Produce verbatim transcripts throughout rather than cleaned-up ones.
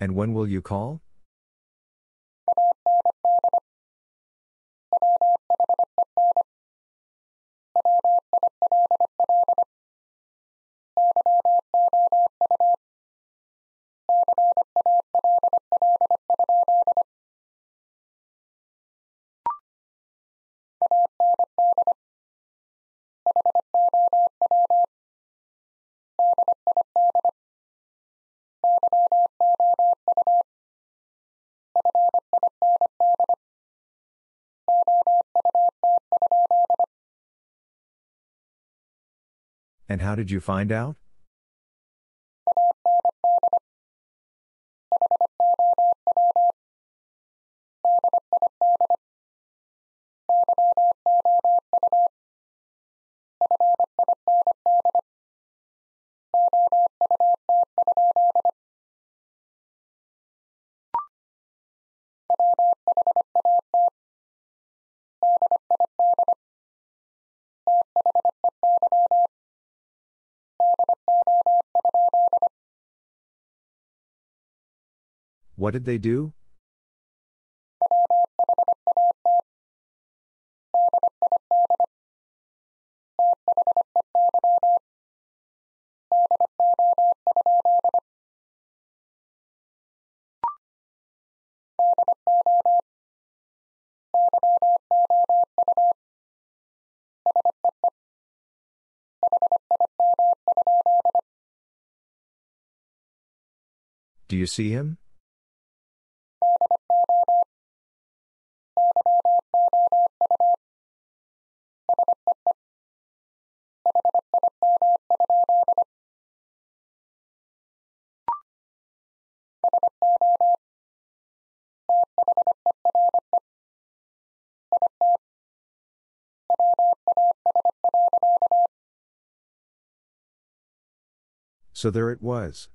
And when will you call? And how did you find out? What did they do? Do you see him? So there it was.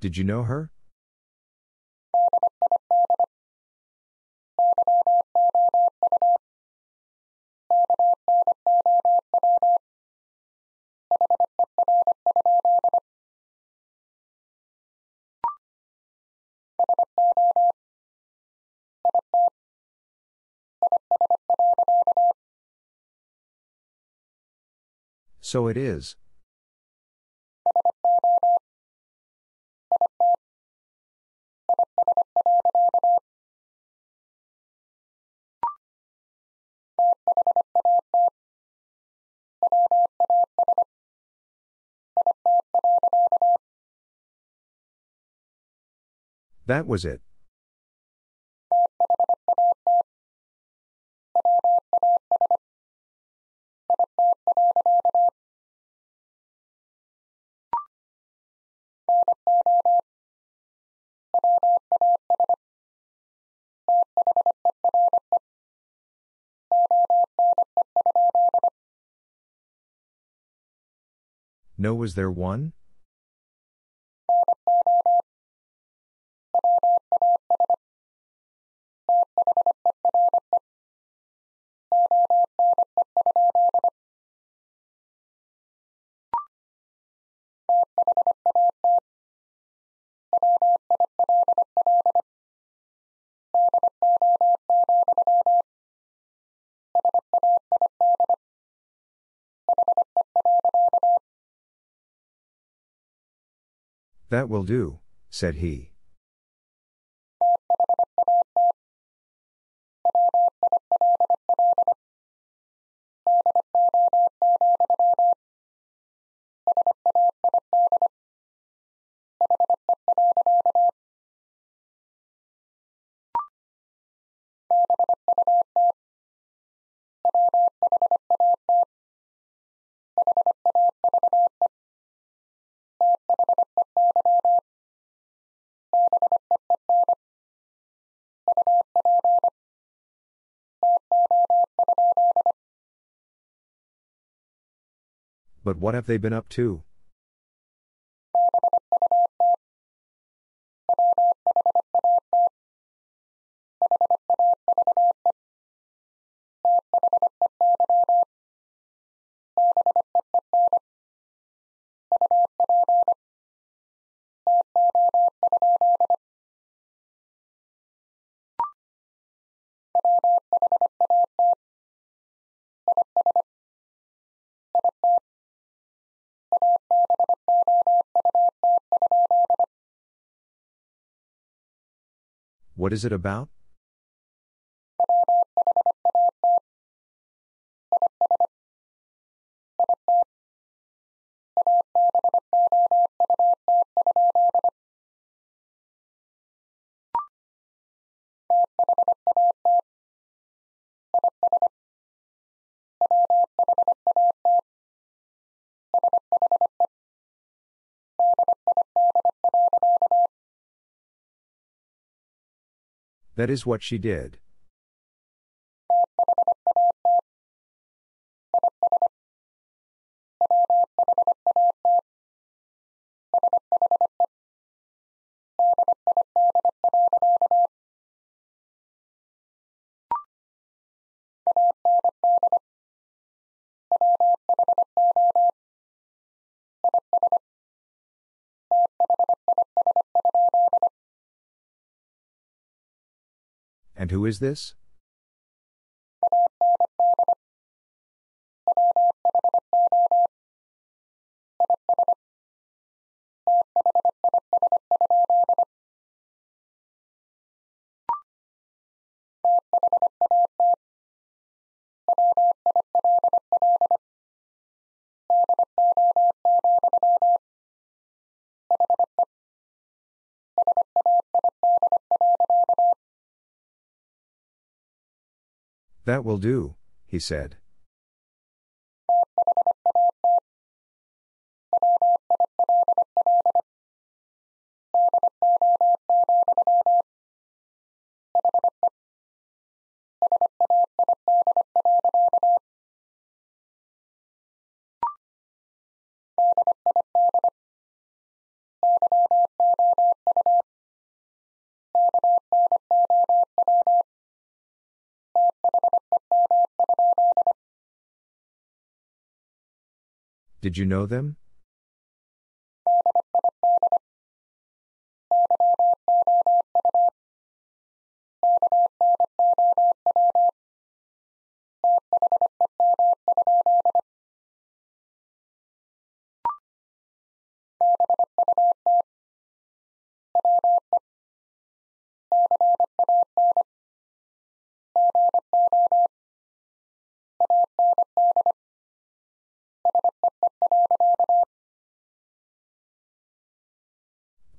Did you know her? So it is. That was it. No, was there one? That will do, said he. But what have they been up to? What is it about? That is what she did. And who is this? That will do, he said. Did you know them?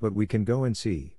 But we can go and see.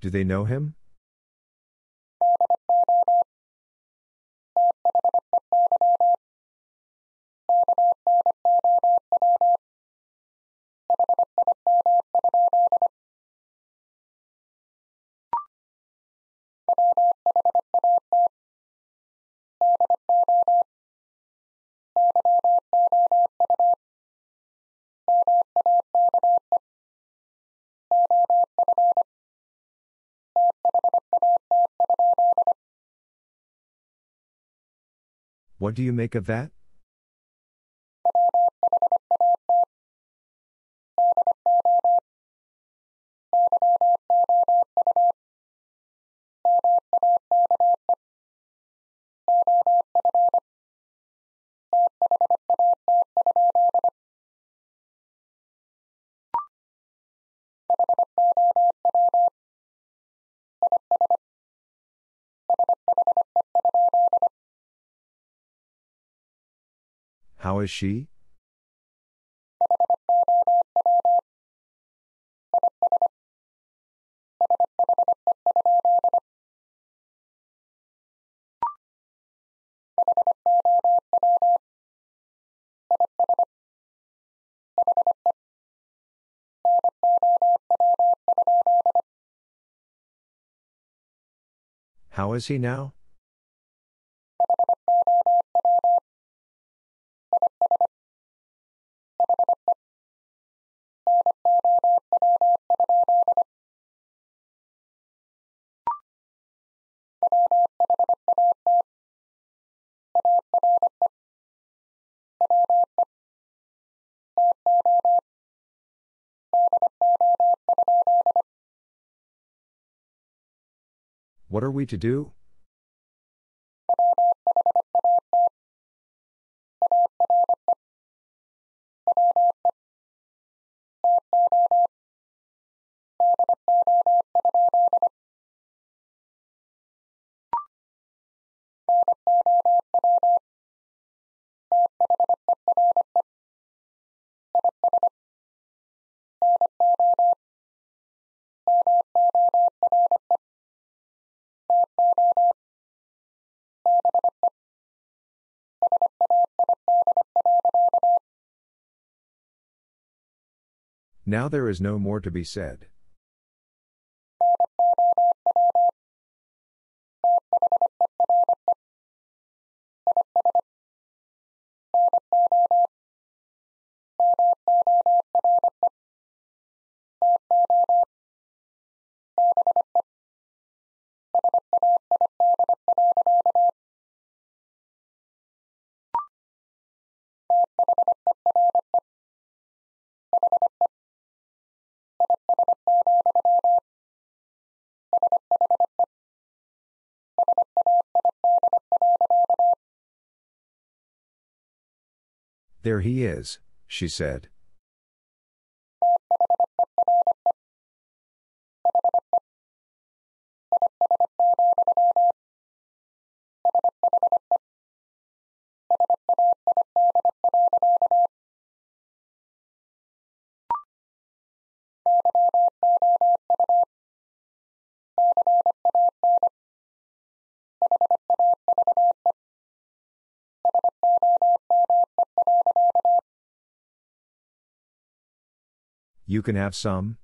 Do they know him? What do you make of that? How is she? How is he now? What are we to do? Now there is no more to be said. There he is, she said. You can have some.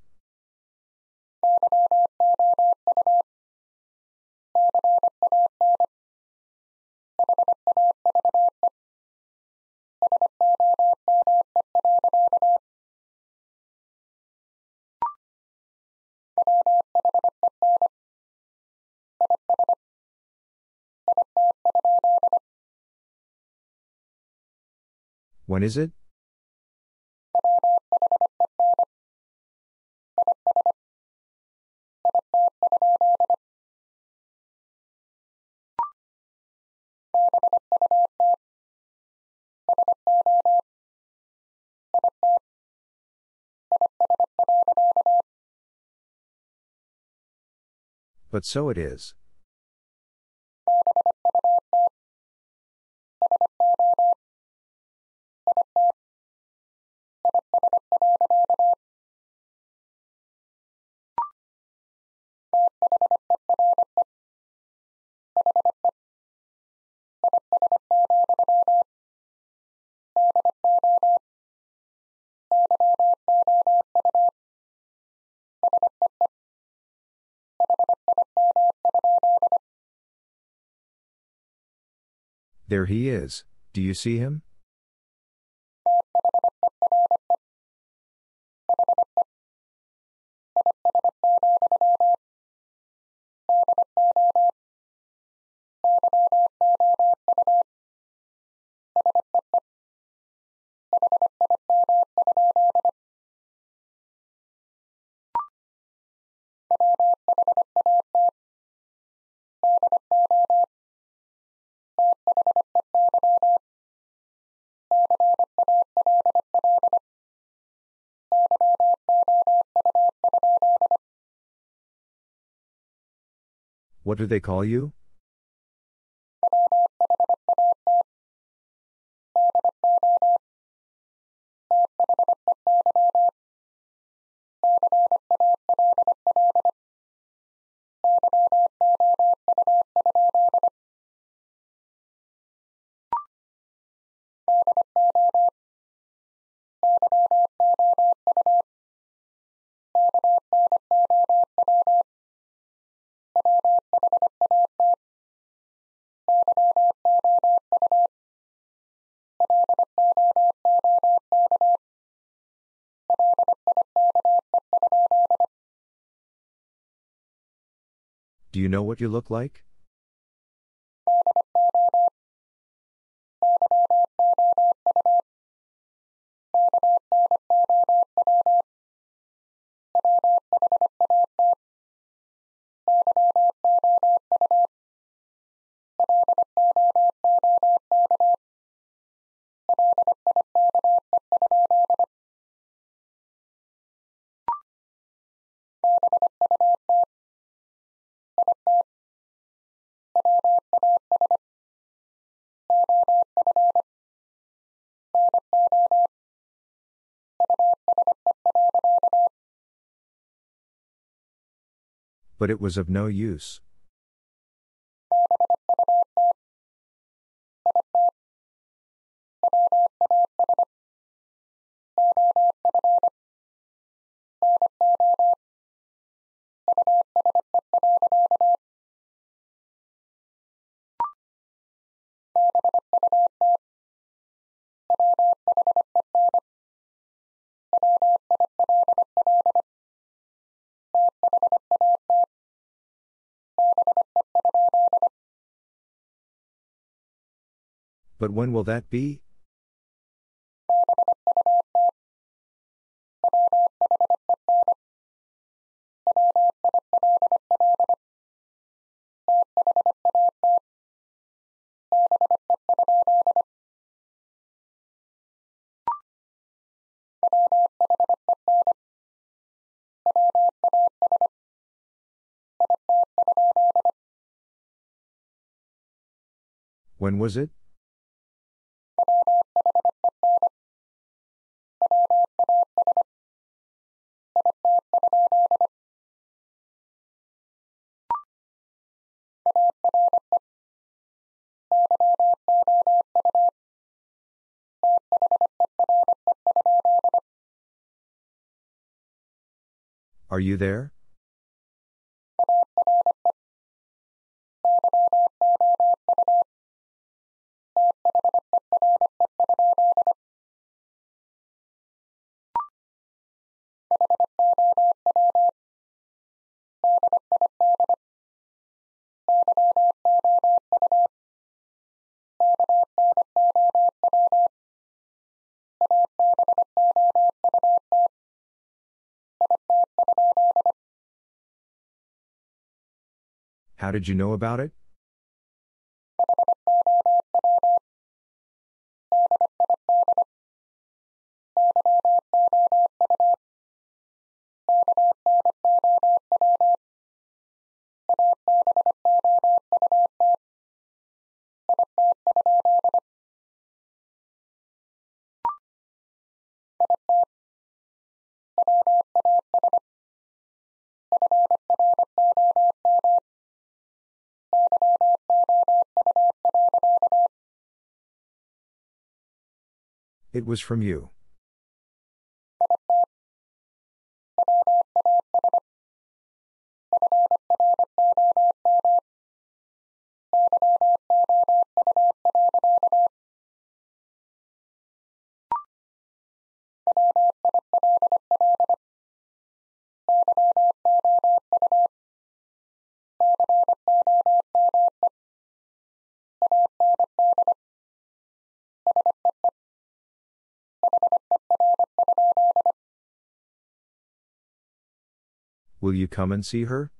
When is it? But so it is. There he is, do you see him? What do they call you? Do you know what you look like? But it was of no use. But when will that be? When was it? Are you there? How did you know about it? It was from you. Will you come and see her?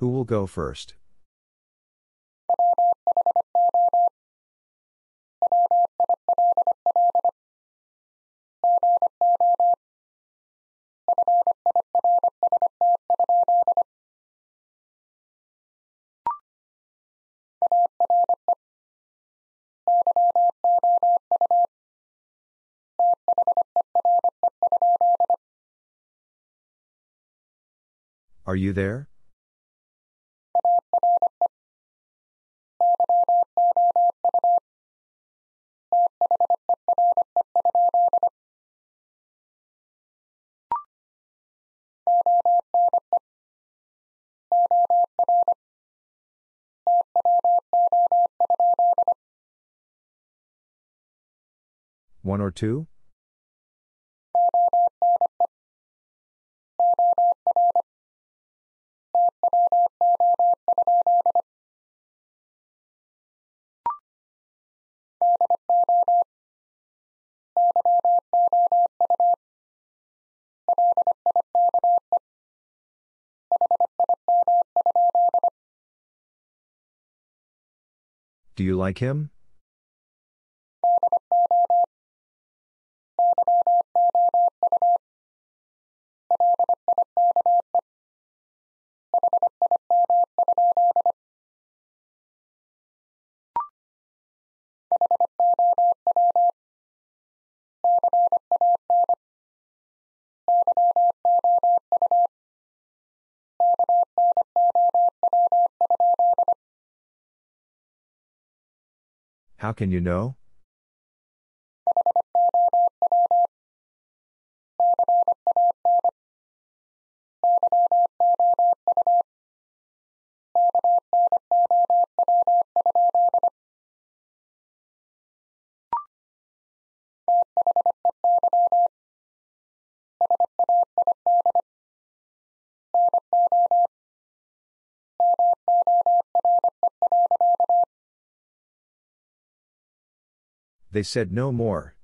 Who will go first? Are you there? One or two? Do you like him? How can you know? They said no more.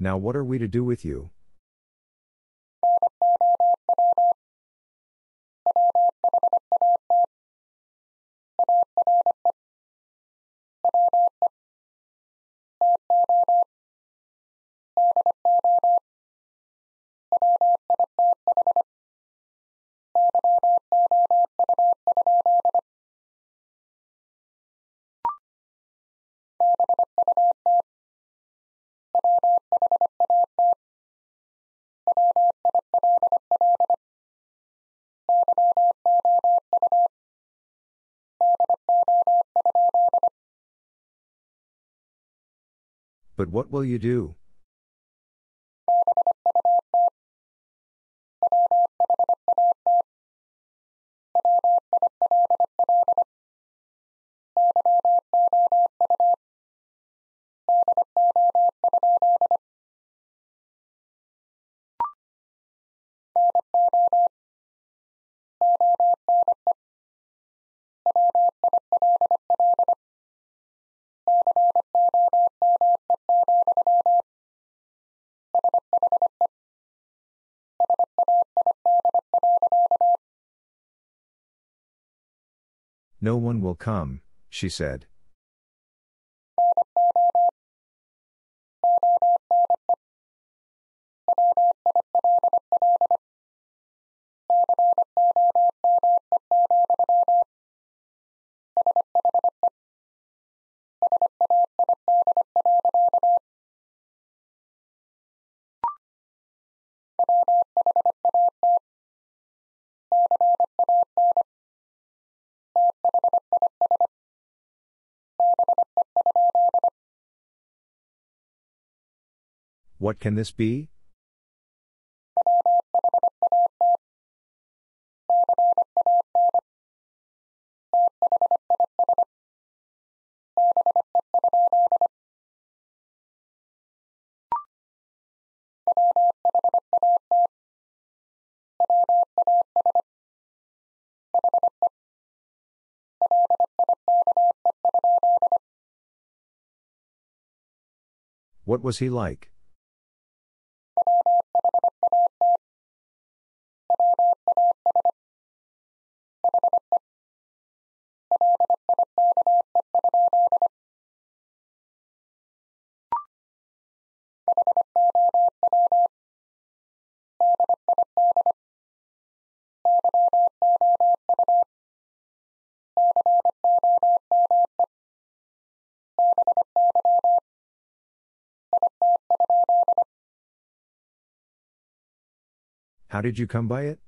Now what are we to do with you? But what will you do? No one will come, she said. What can this be? What was he like? How did you come by it?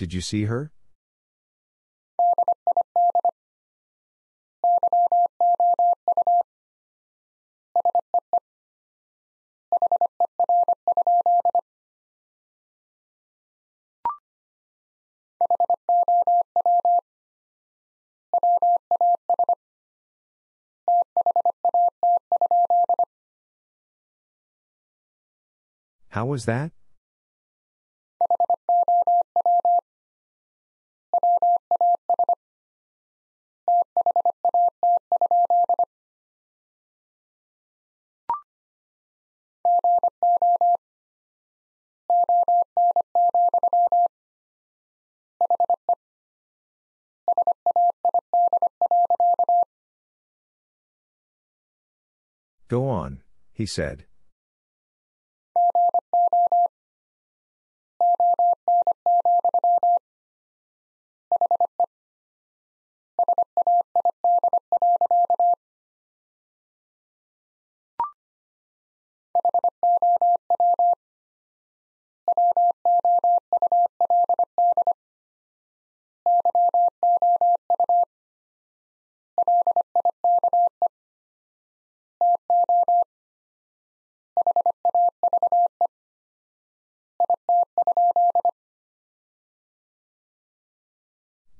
Did you see her? How was that? Go on, he said.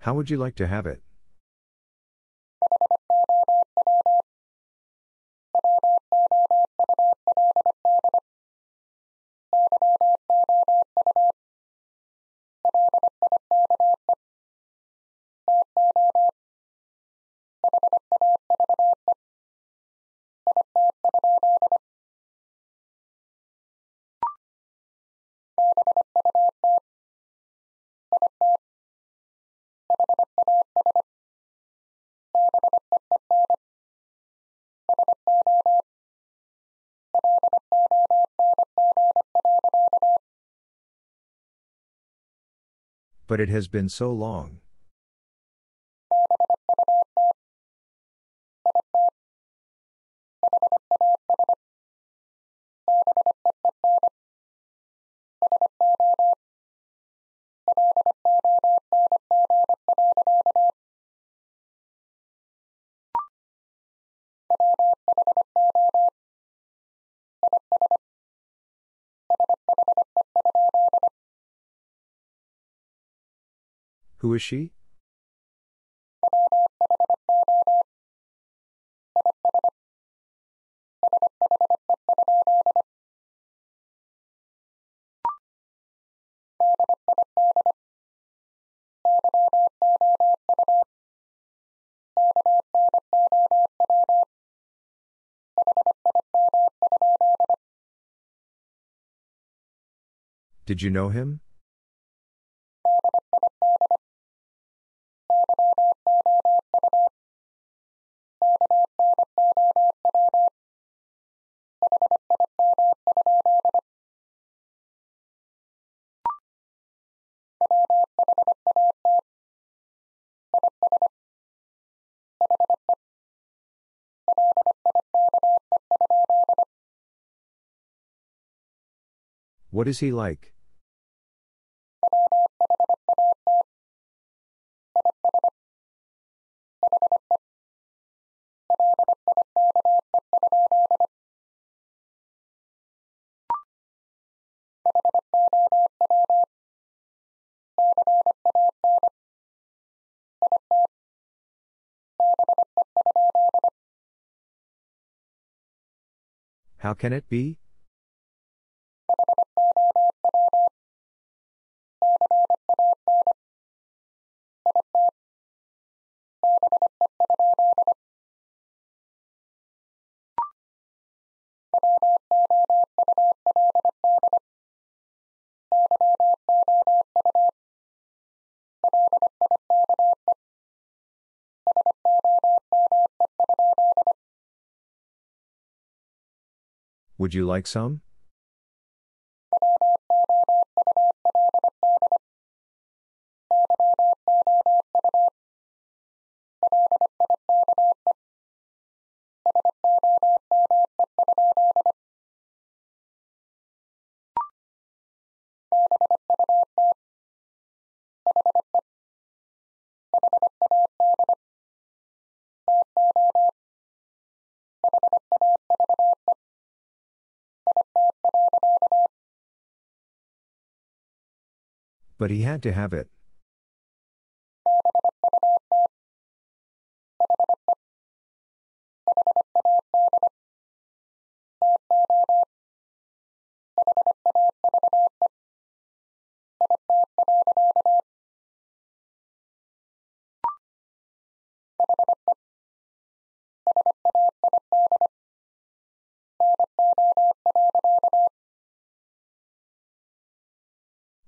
How would you like to have it? But it has been so long. Who is she? Did you know him? What is he like? How can it be? Would you like some? But he had to have it.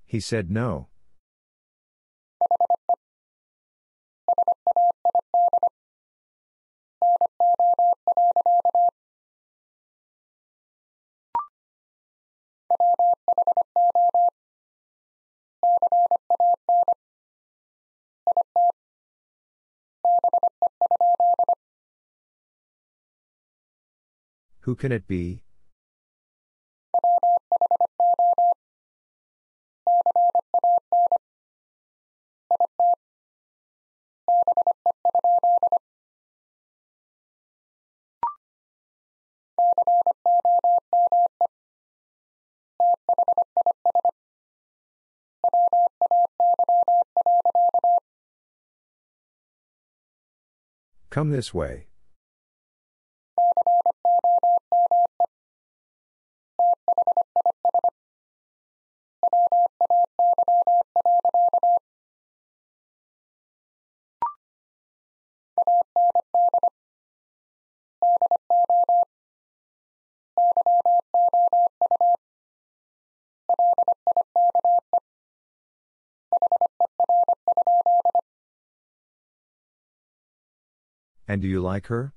He said no. Who can it be? Come this way. And do you like her?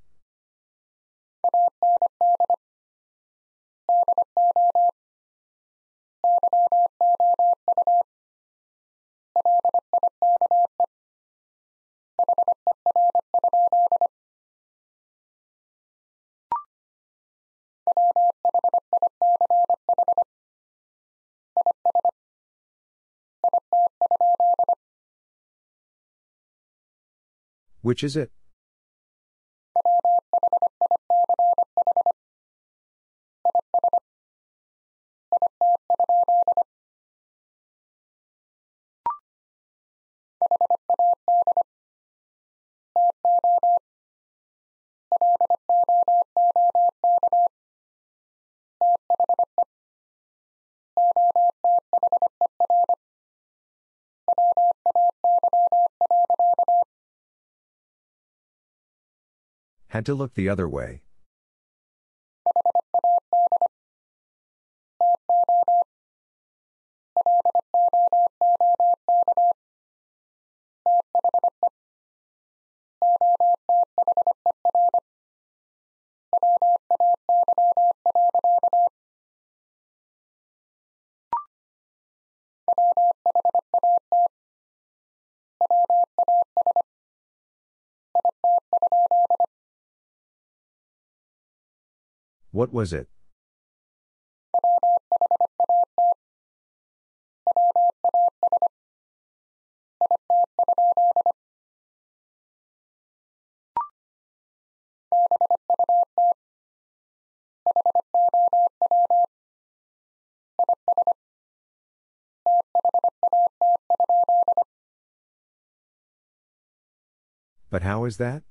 Which is it? Had to look the other way. What was it? But how is that?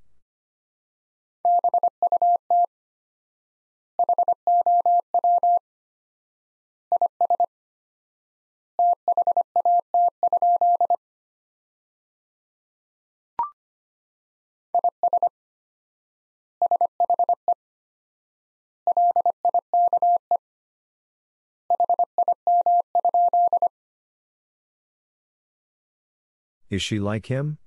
Is she like him?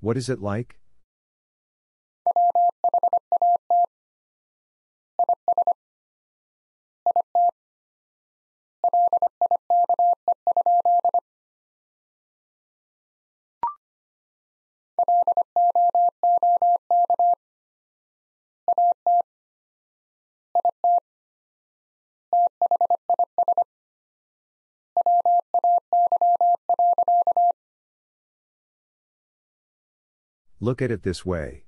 What is it like? Look at it this way.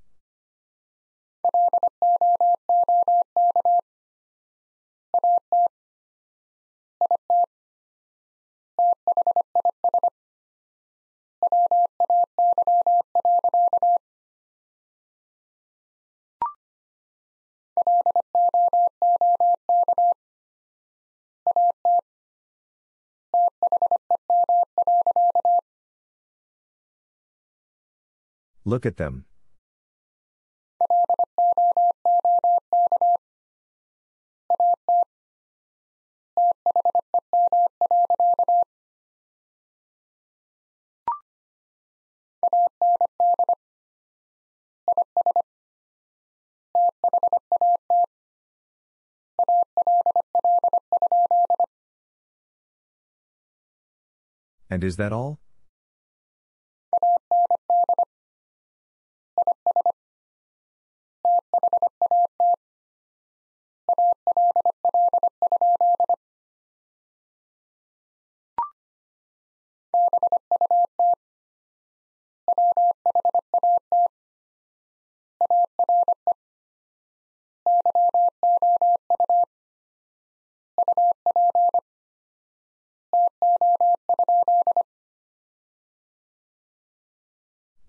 Look at them. And is that all?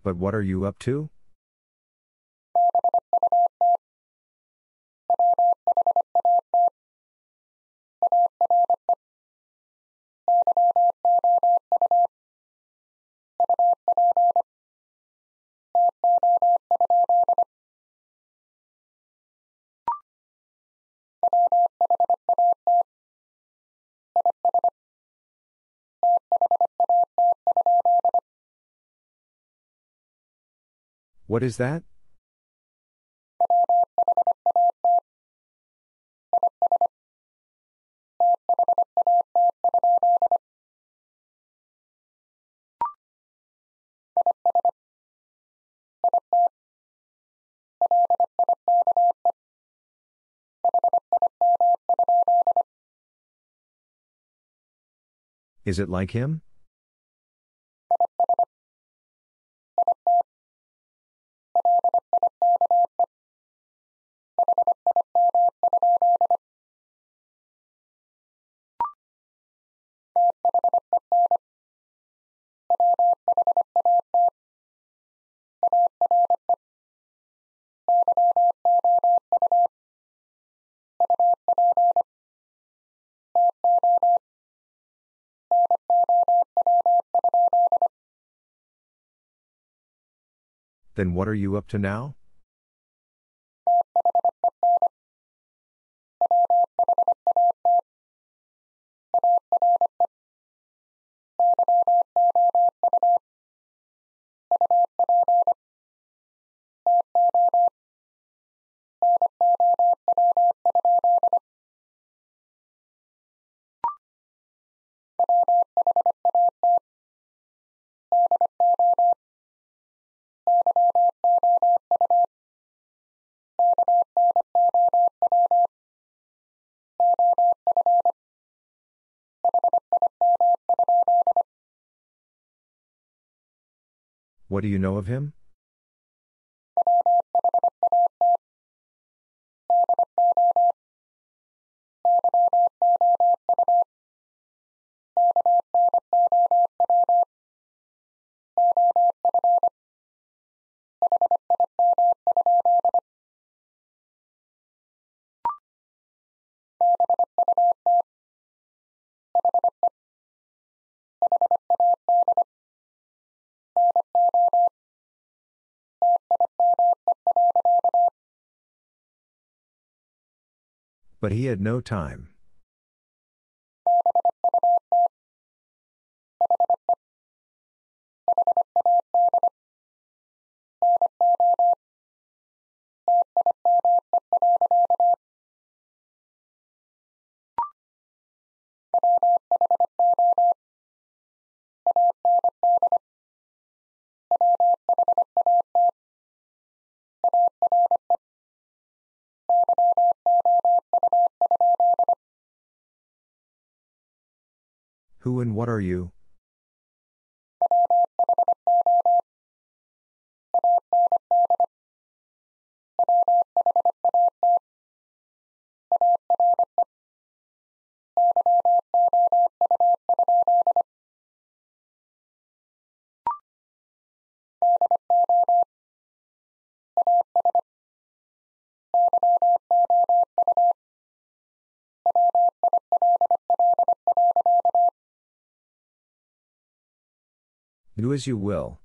But what are you up to? What is that? Is it like him? Then what are you up to now? What do you know of him? But he had no time. Who and what are you? Do as you will.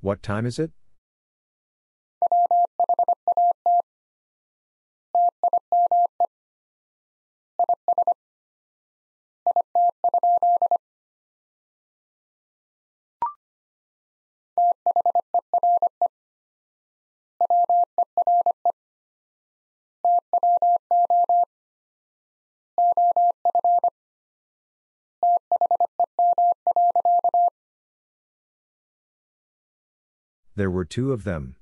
What time is it? There were two of them.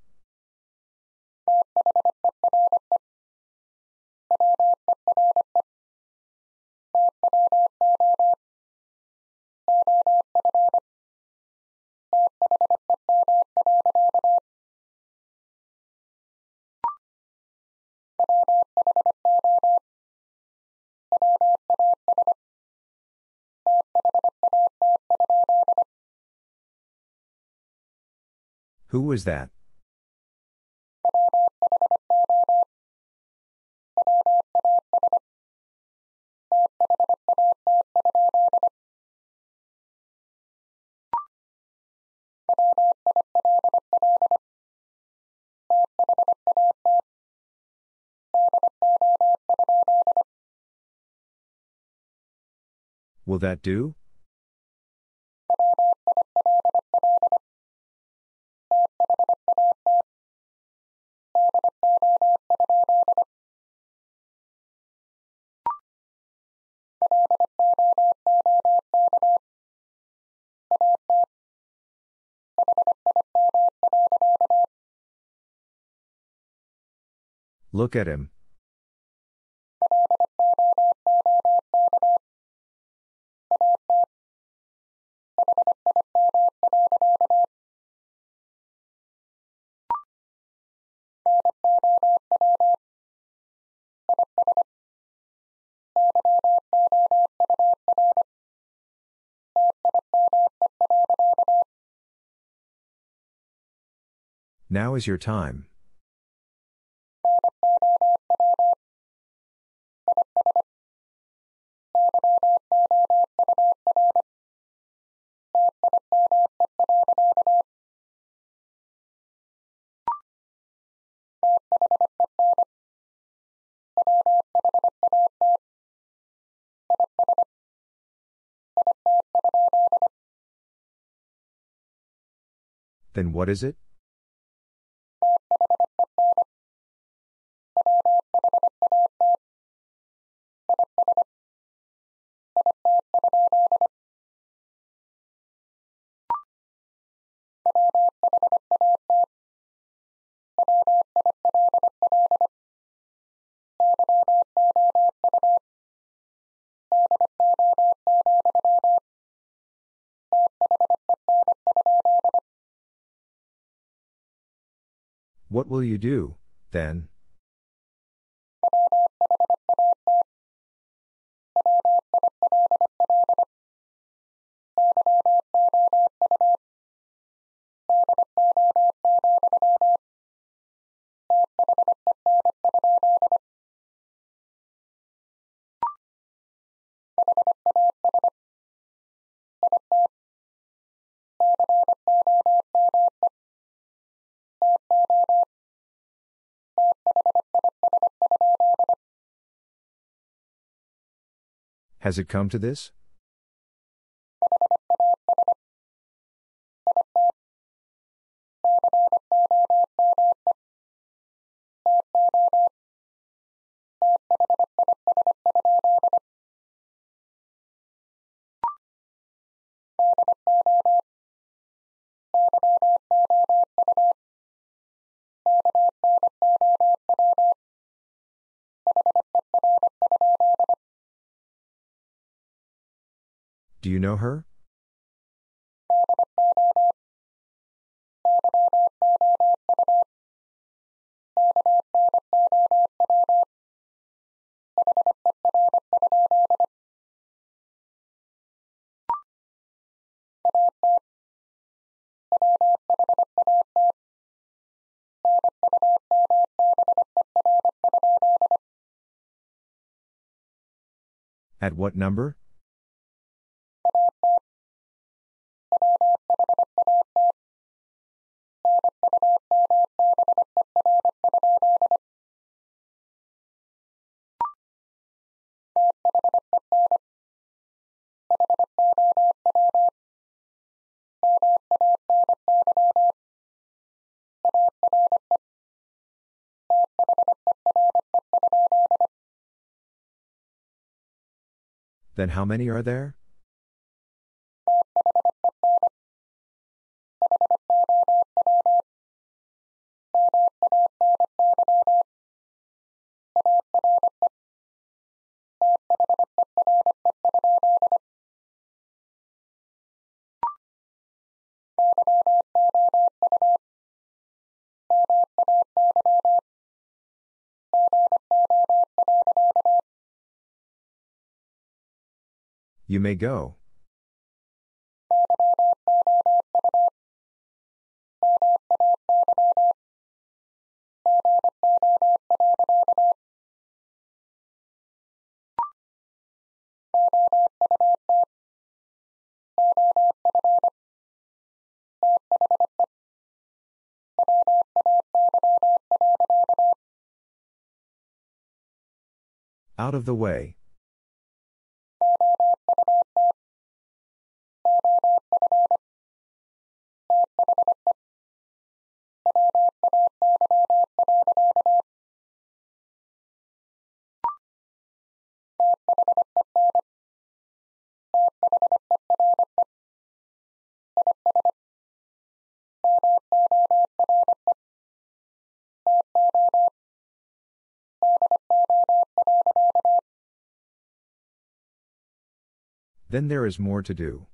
Who was that? Will that do? Look at him. Now is your time. Then what is it? What will you do, then? Has it come to this? Do you know her? At what number? Then how many are there? You may go. Out of the way. Then there is more to do.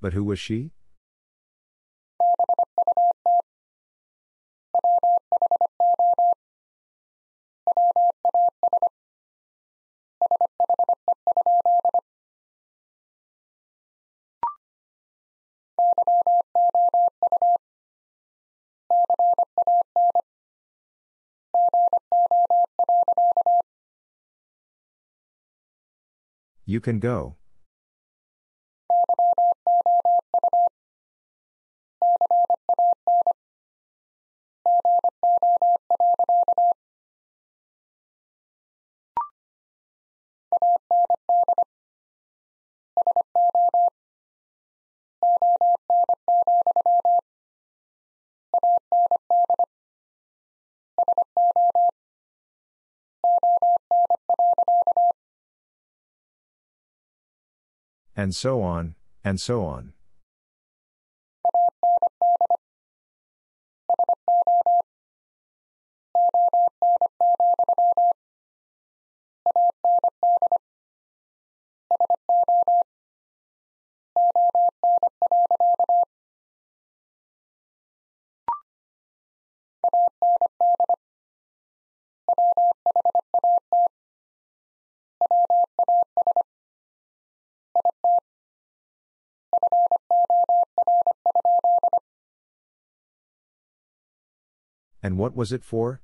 But who was she? You can go. And so on, and so on. And what was it for?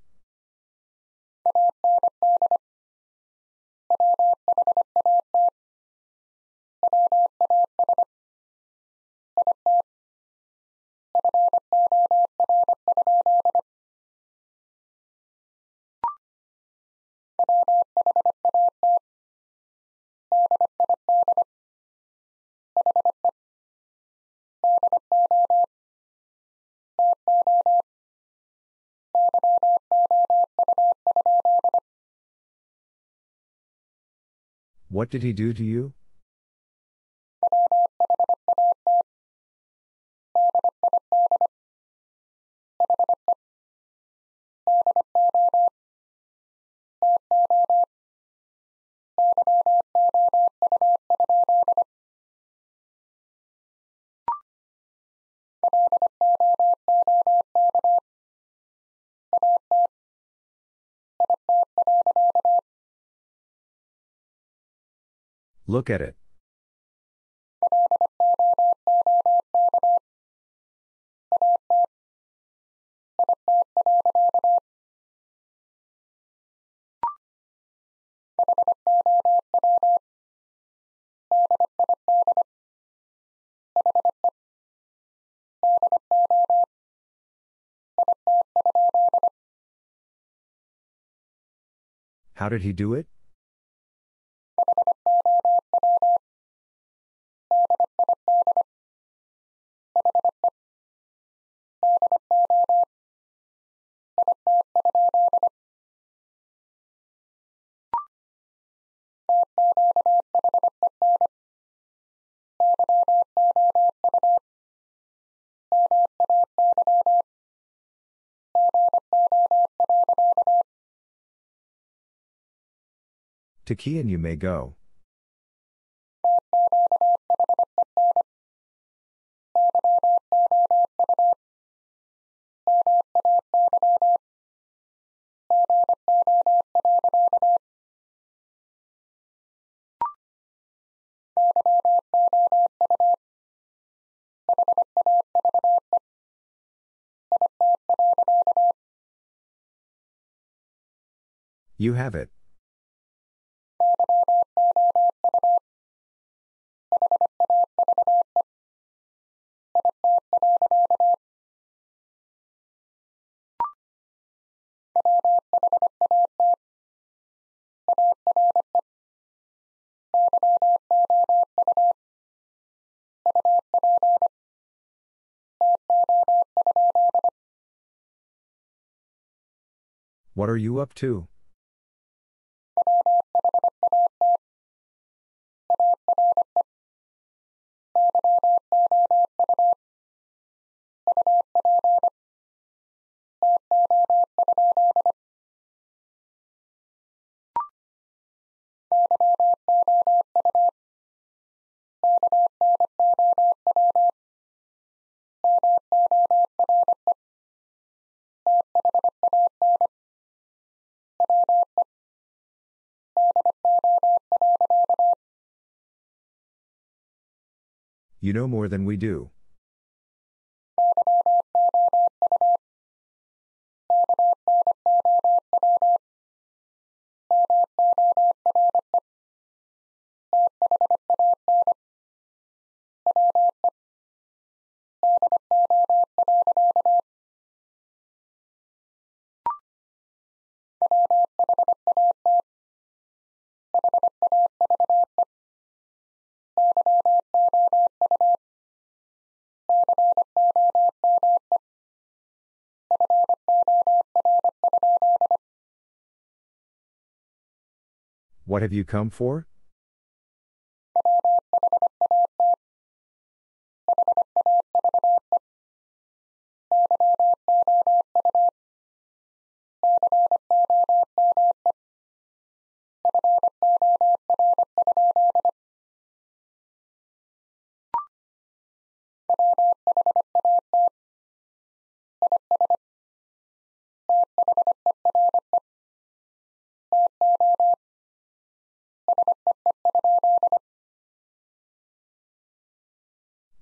What did he do to you? Look at it. How did he do it? To Kian you may go. You have it. What are you up to? You know more than we do. What have you come for?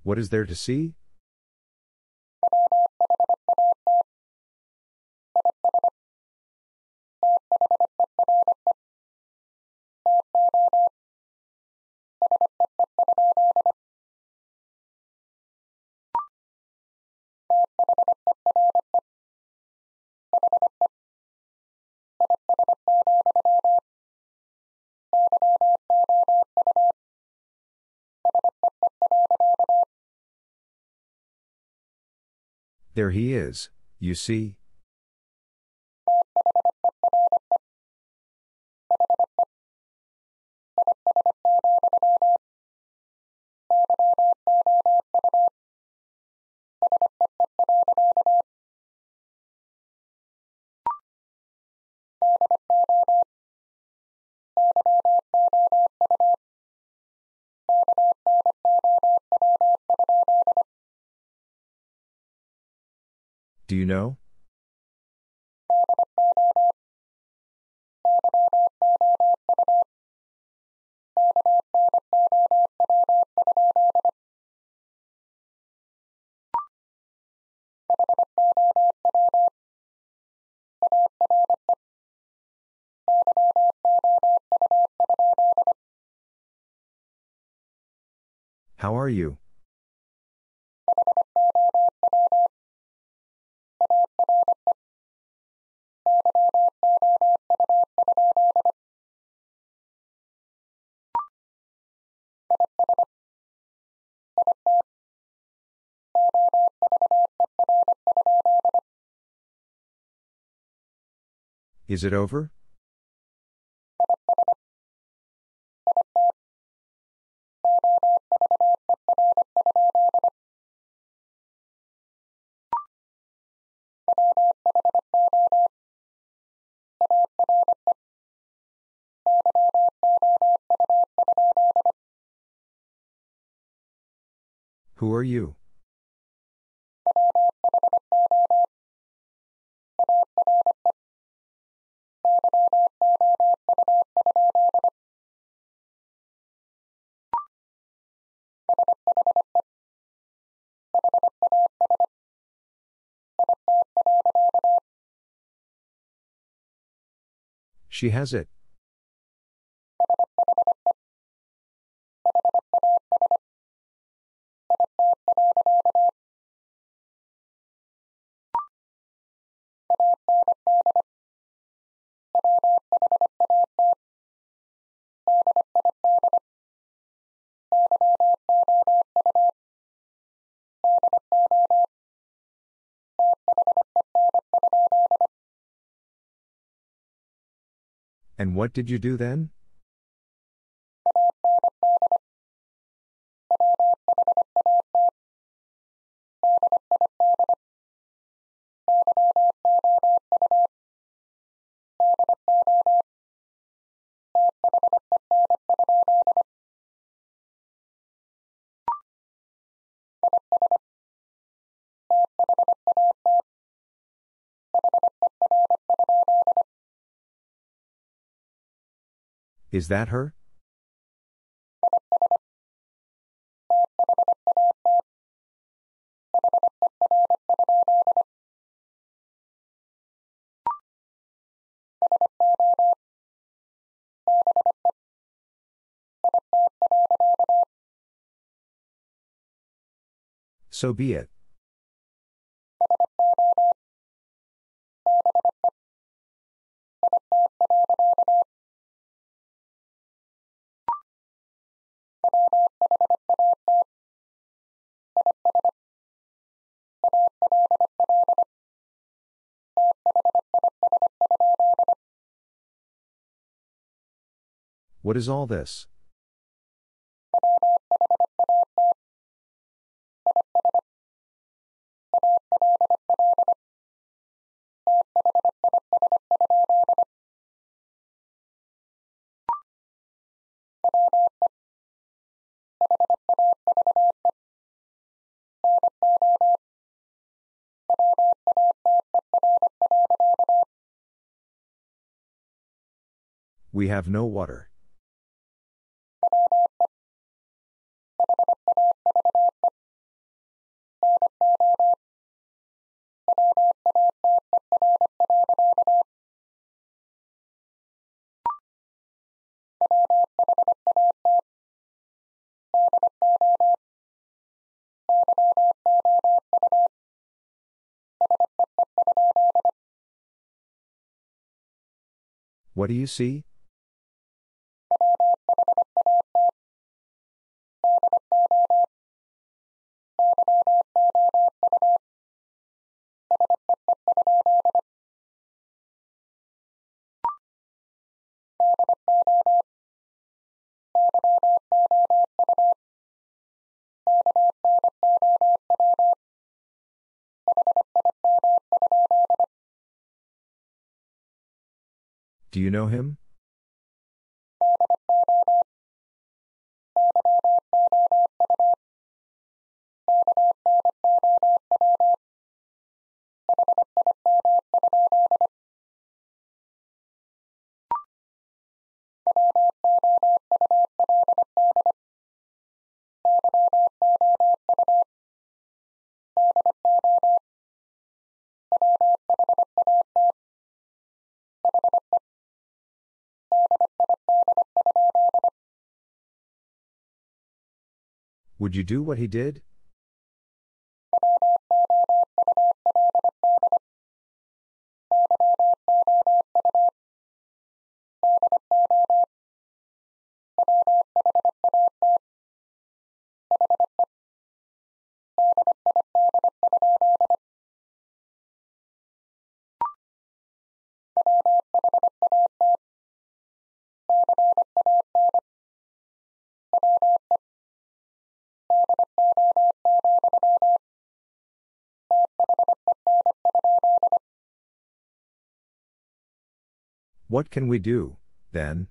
What is there to see? There he is, you see. Do you know? How are you? Is it over? Who are you? She has it. And what did you do then? Is that her? So be it. What is all this? We have no water. What do you see? Do you know him? Would you do what he did? What can we do, then?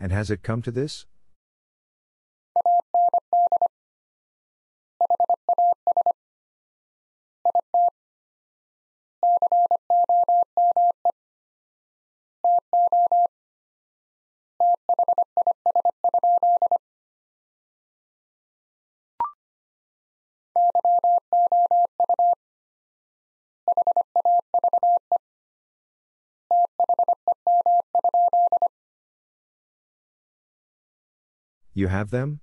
And has it come to this? You have them?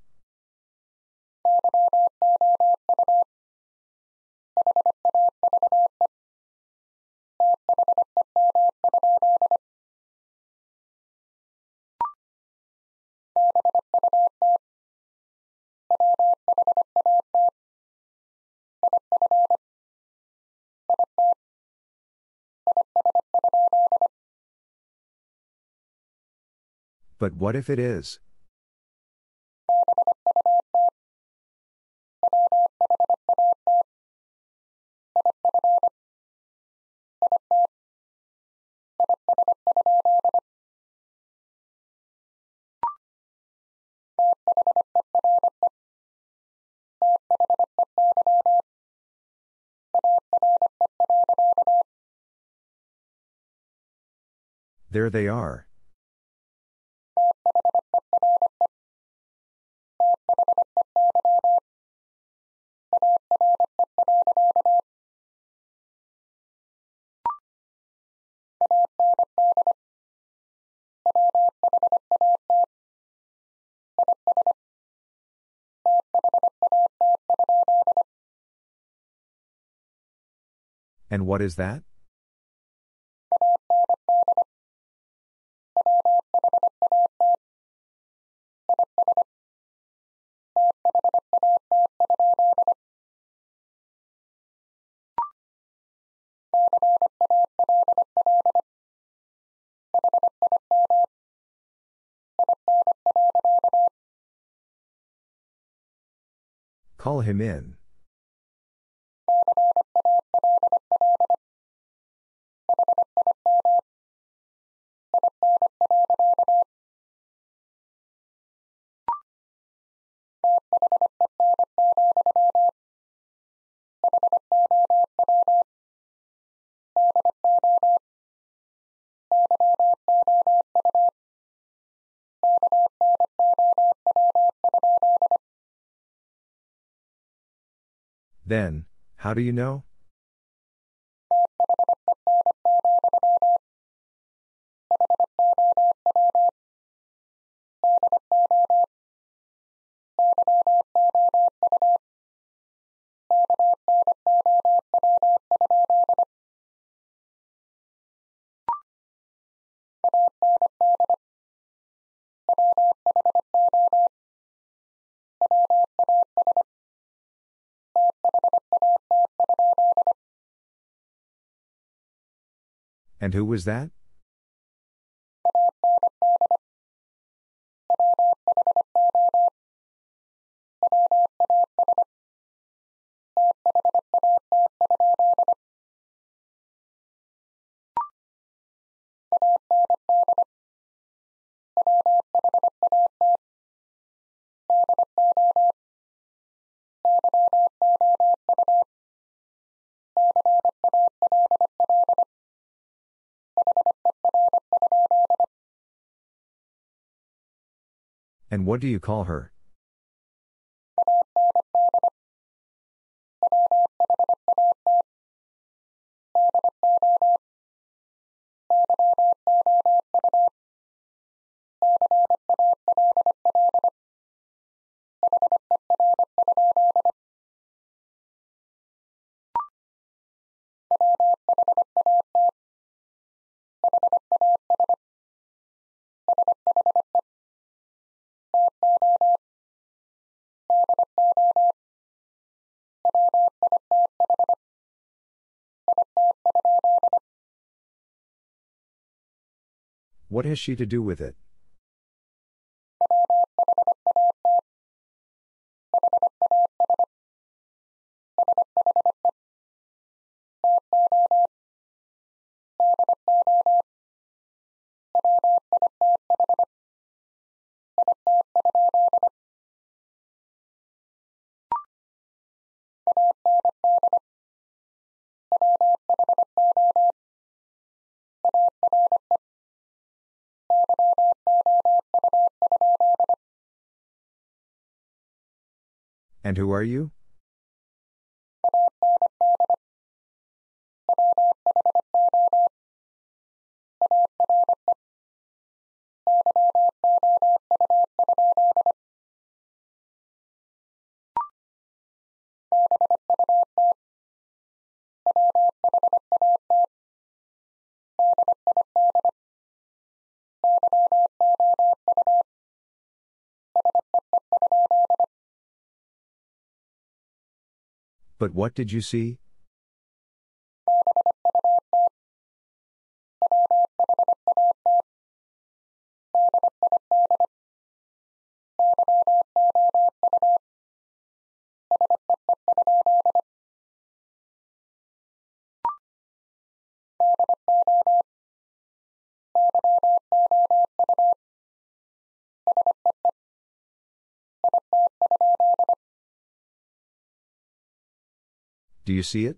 But what if it is? There they are. And what is that? Call him in. Then, how do you know? And who was that? And what do you call her? What has she to do with it? And who are you? But what did you see? Do you see it?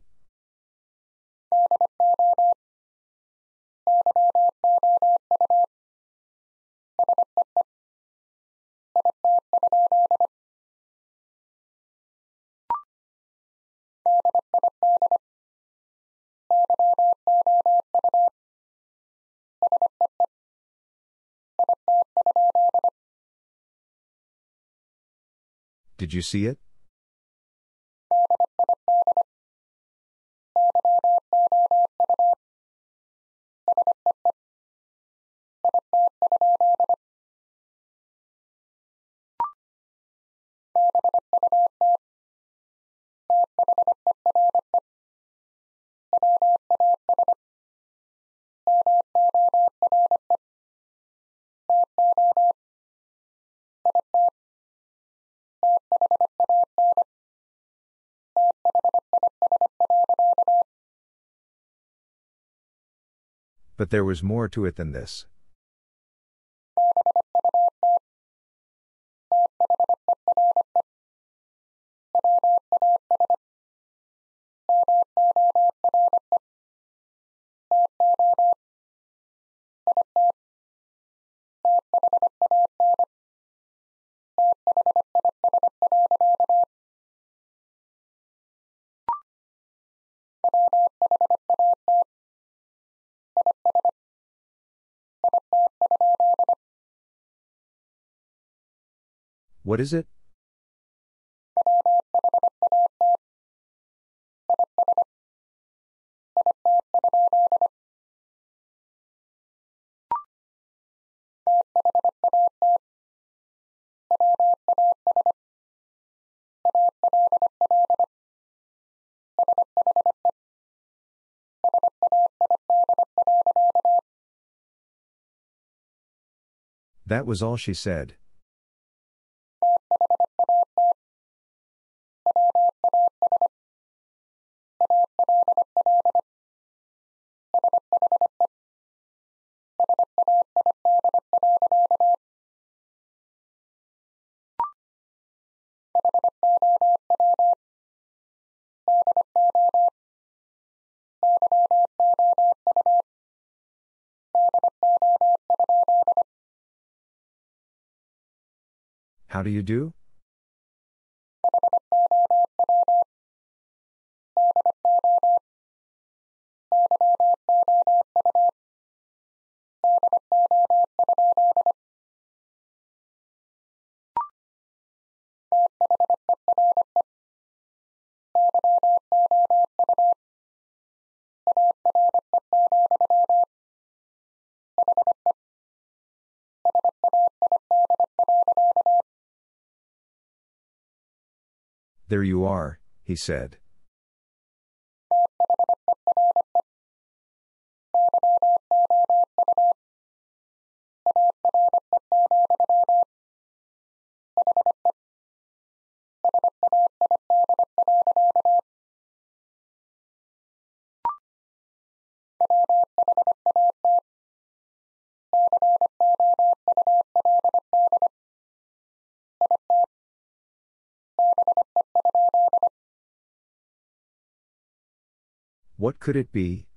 Did you see it? but there was more to it than this. What is it? That was all she said. How do you do? There you are, he said. What could it be?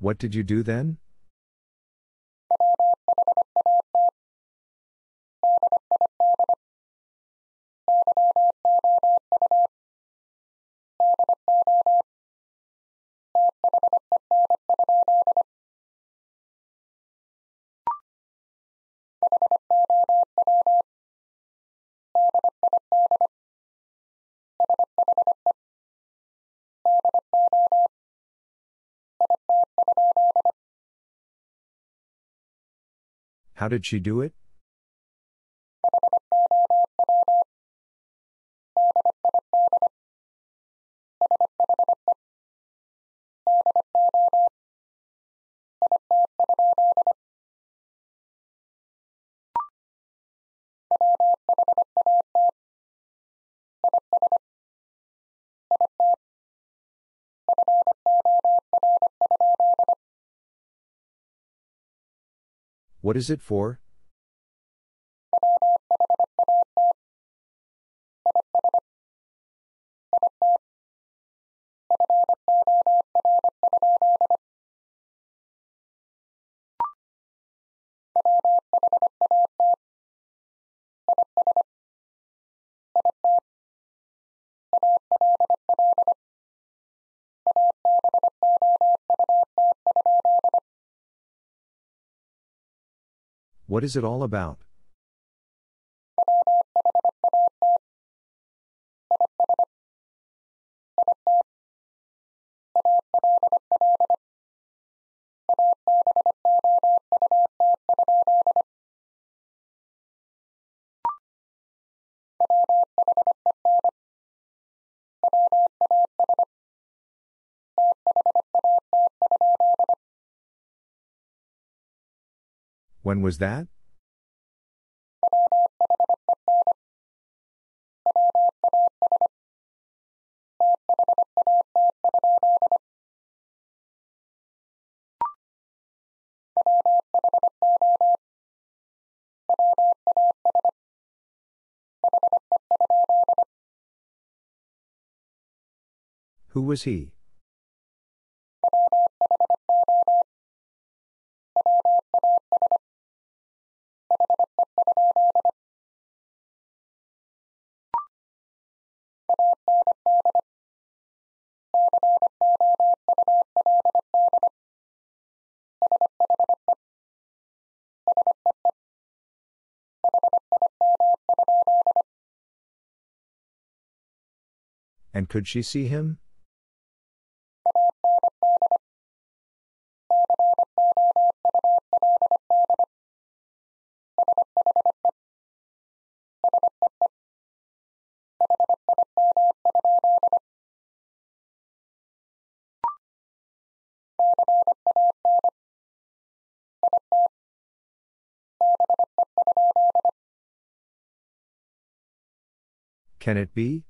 What did you do then? How did she do it? What is it for? What is it all about? When was that? Who was he? And could she see him? Can it be?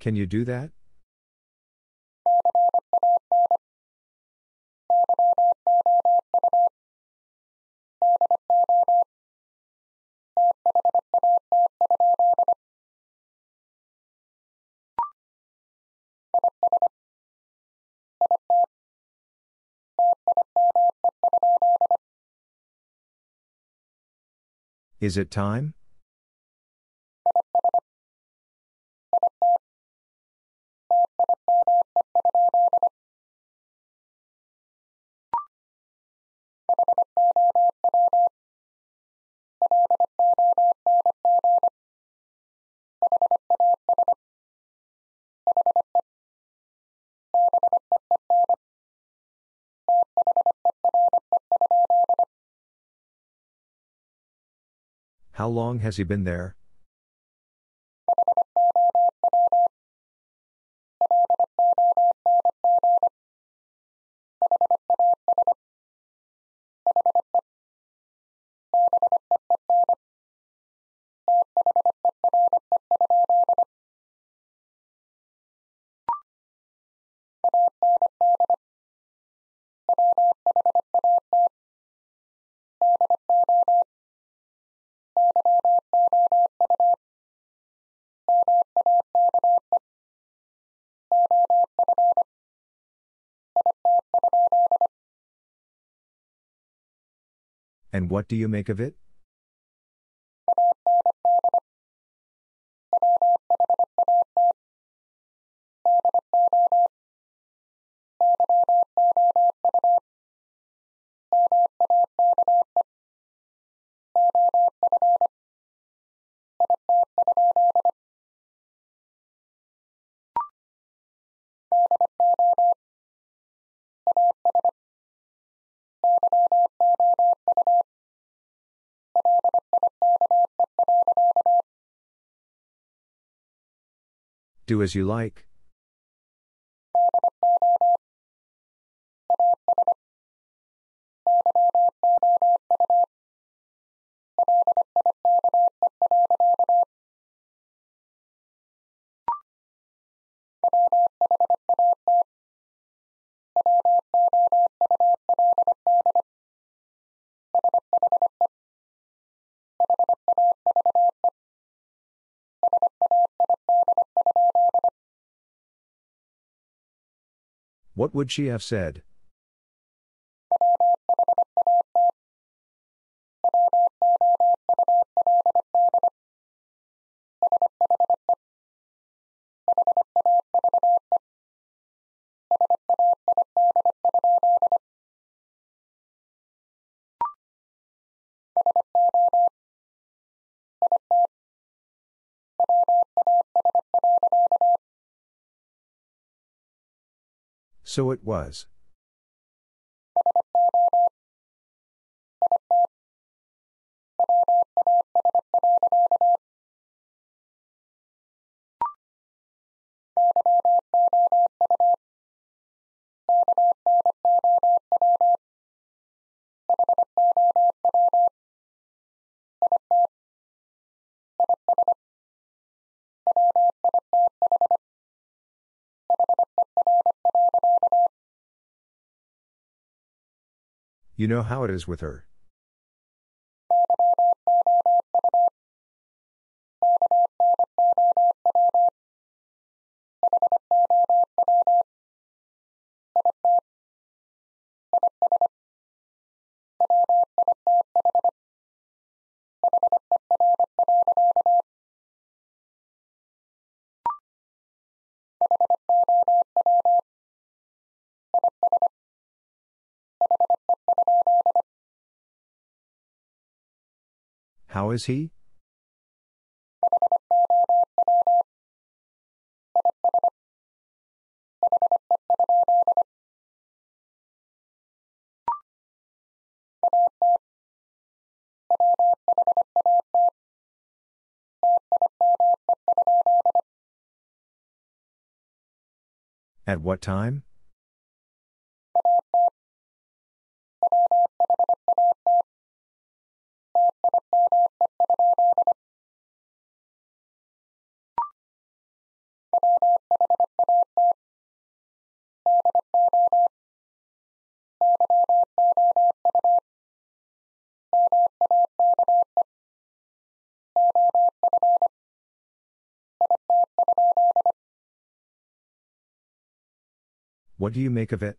Can you do that? Is it time? How long has he been there? And what do you make of it? Do as you like. What would she have said? So it was. You know how it is with her. How is he? At what time? What do you make of it?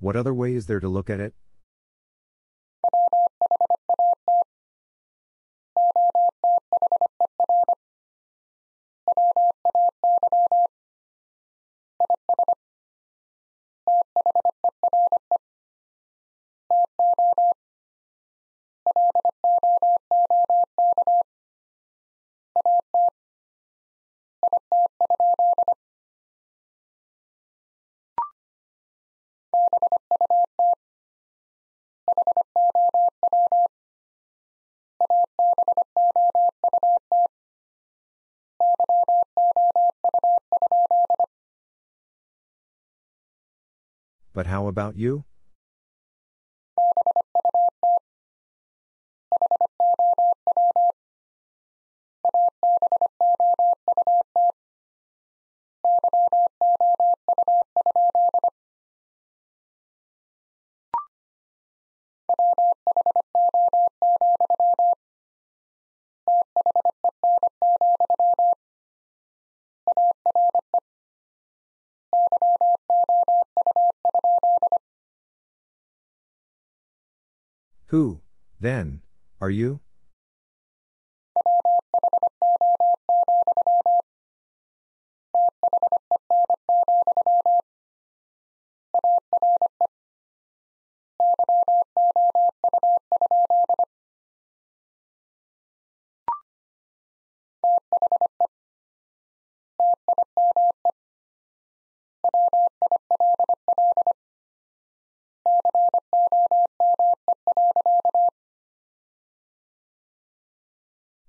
What other way is there to look at it? But how about you? Who, then, are you?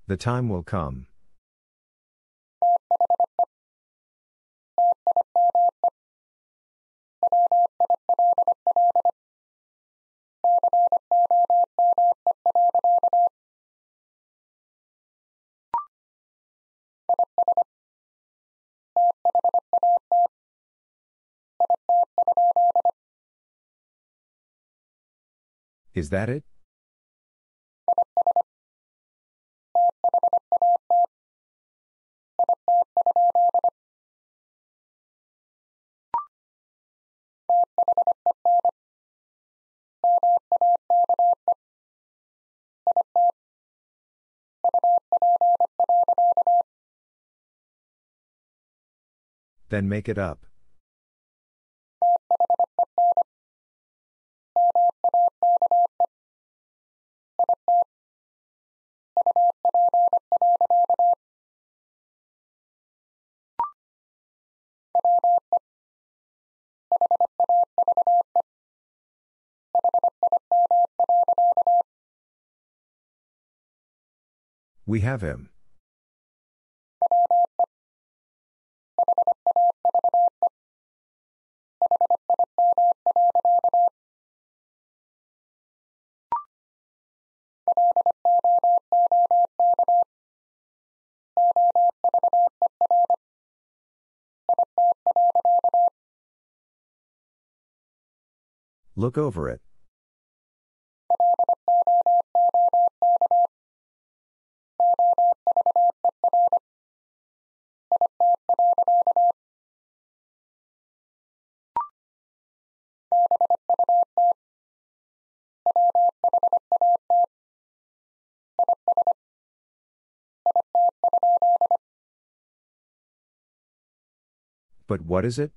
The time will come. Is that it? Then make it up. We have him. Look over it. But what is it?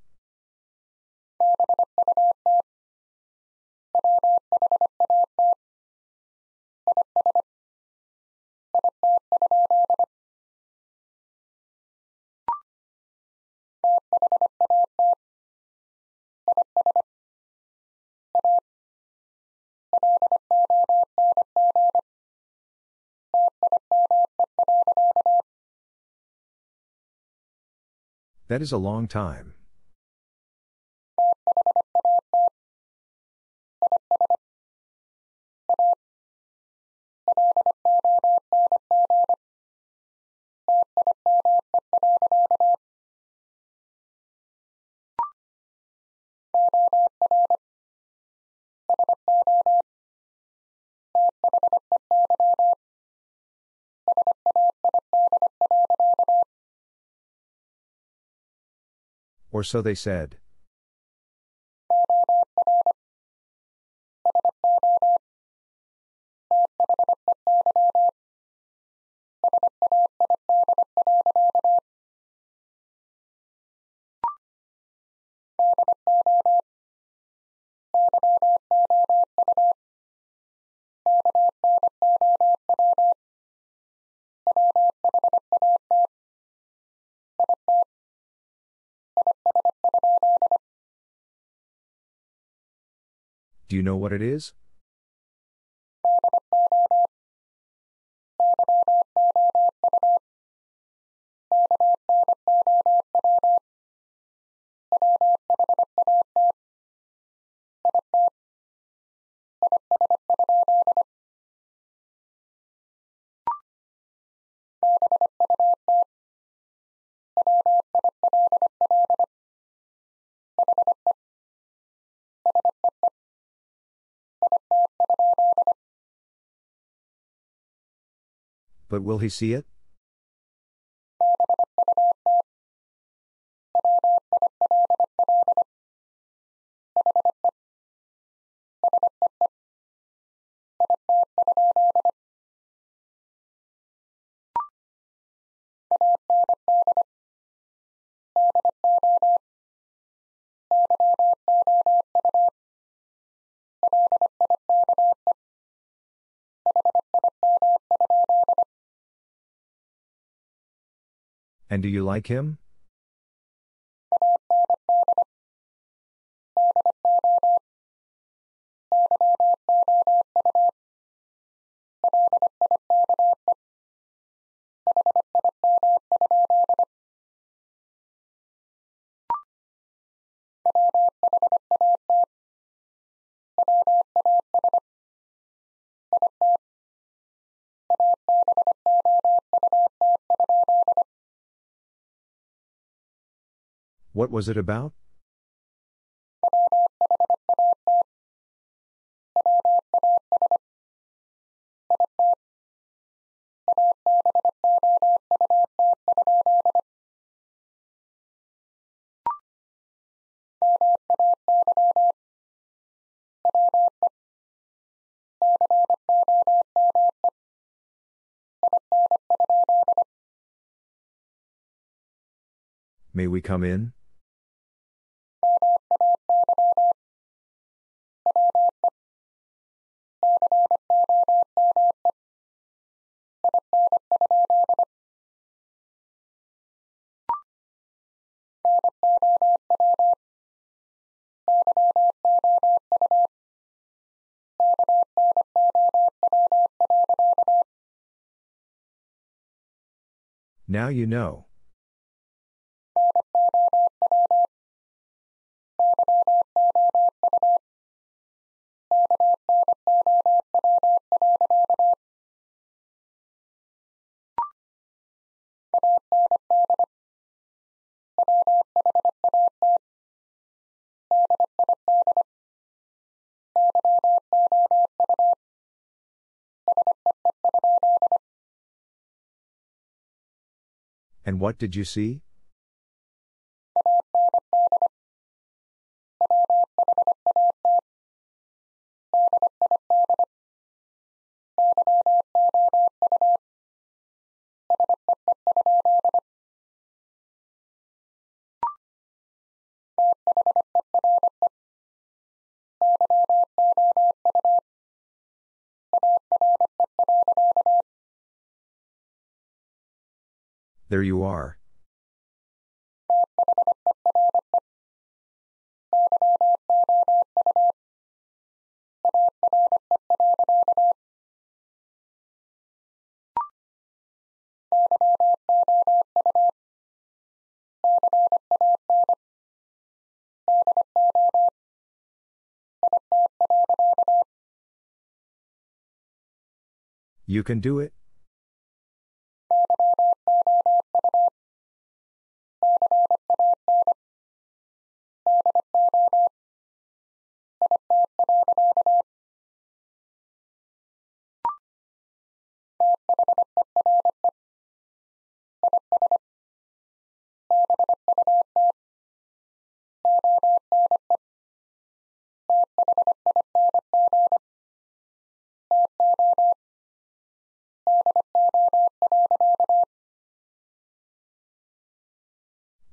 That is a long time. Or so they said. Do you know what it is? But will he see it? And do you like him? What was it about? May we come in? Now you know. And what did you see? There you are. You can do it.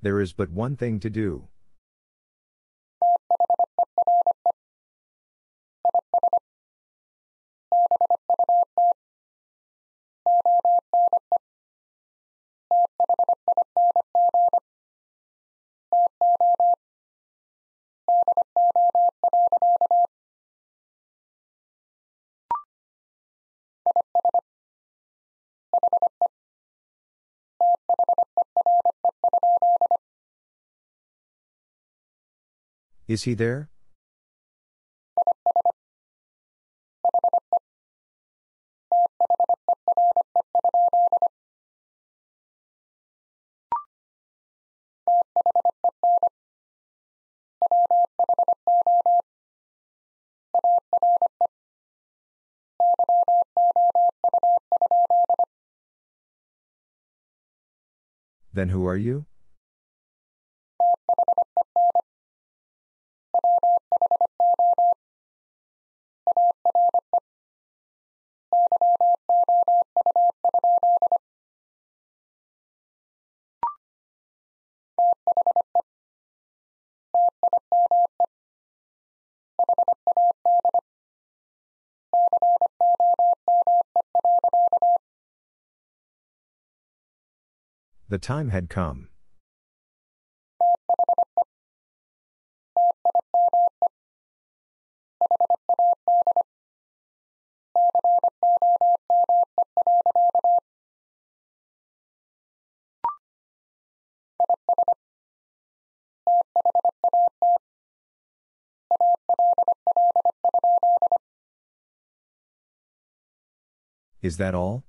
There is but one thing to do. Is he there? Then who are you? The time had come. Is that all?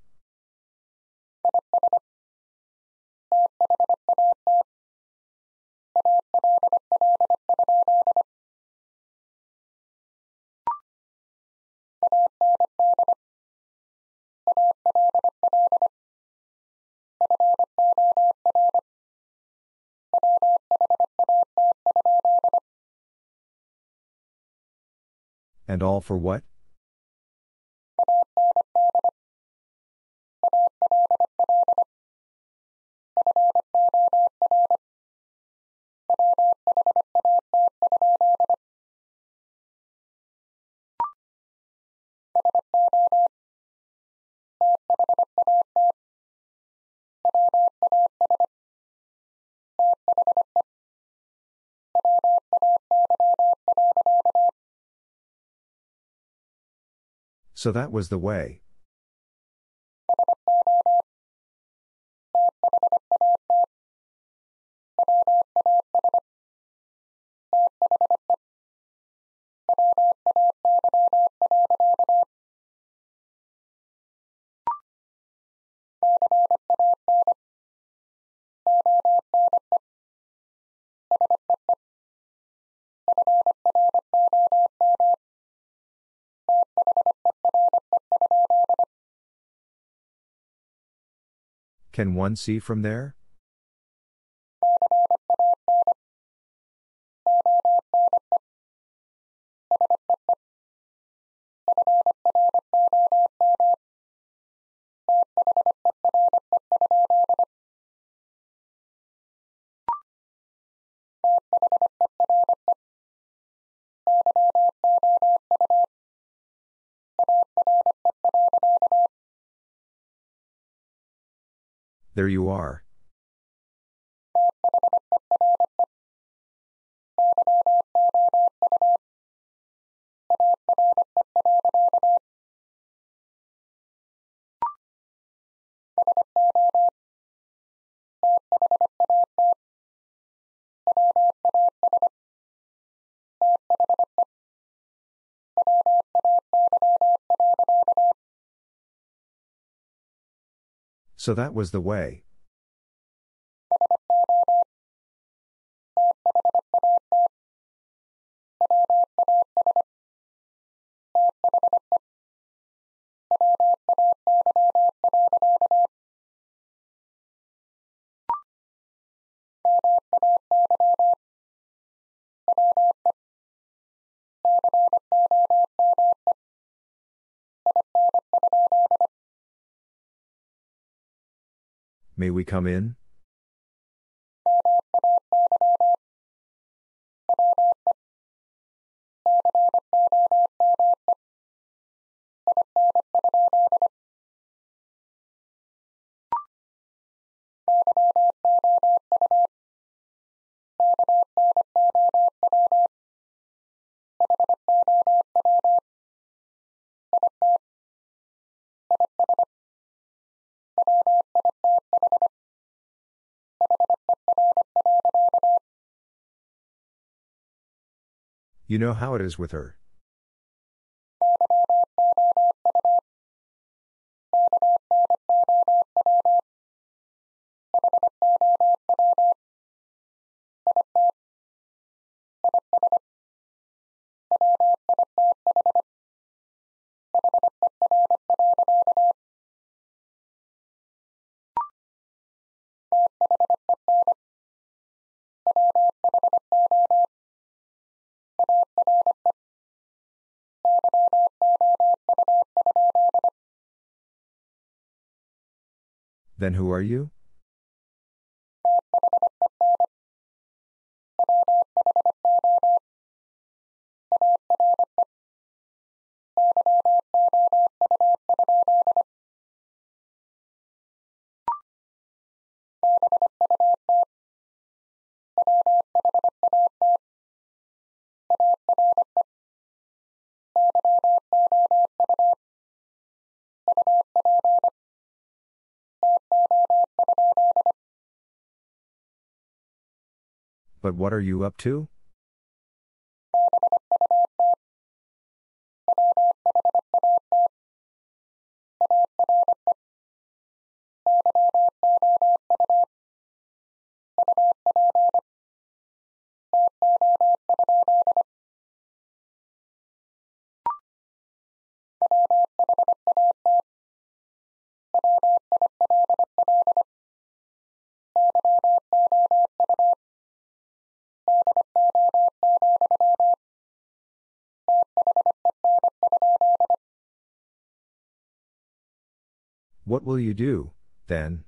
And all for what? So that was the way. Can one see from there? There you are. So that was the way. May we come in? You know how it is with her. Then who are you? But what are you up to? What will you do, then?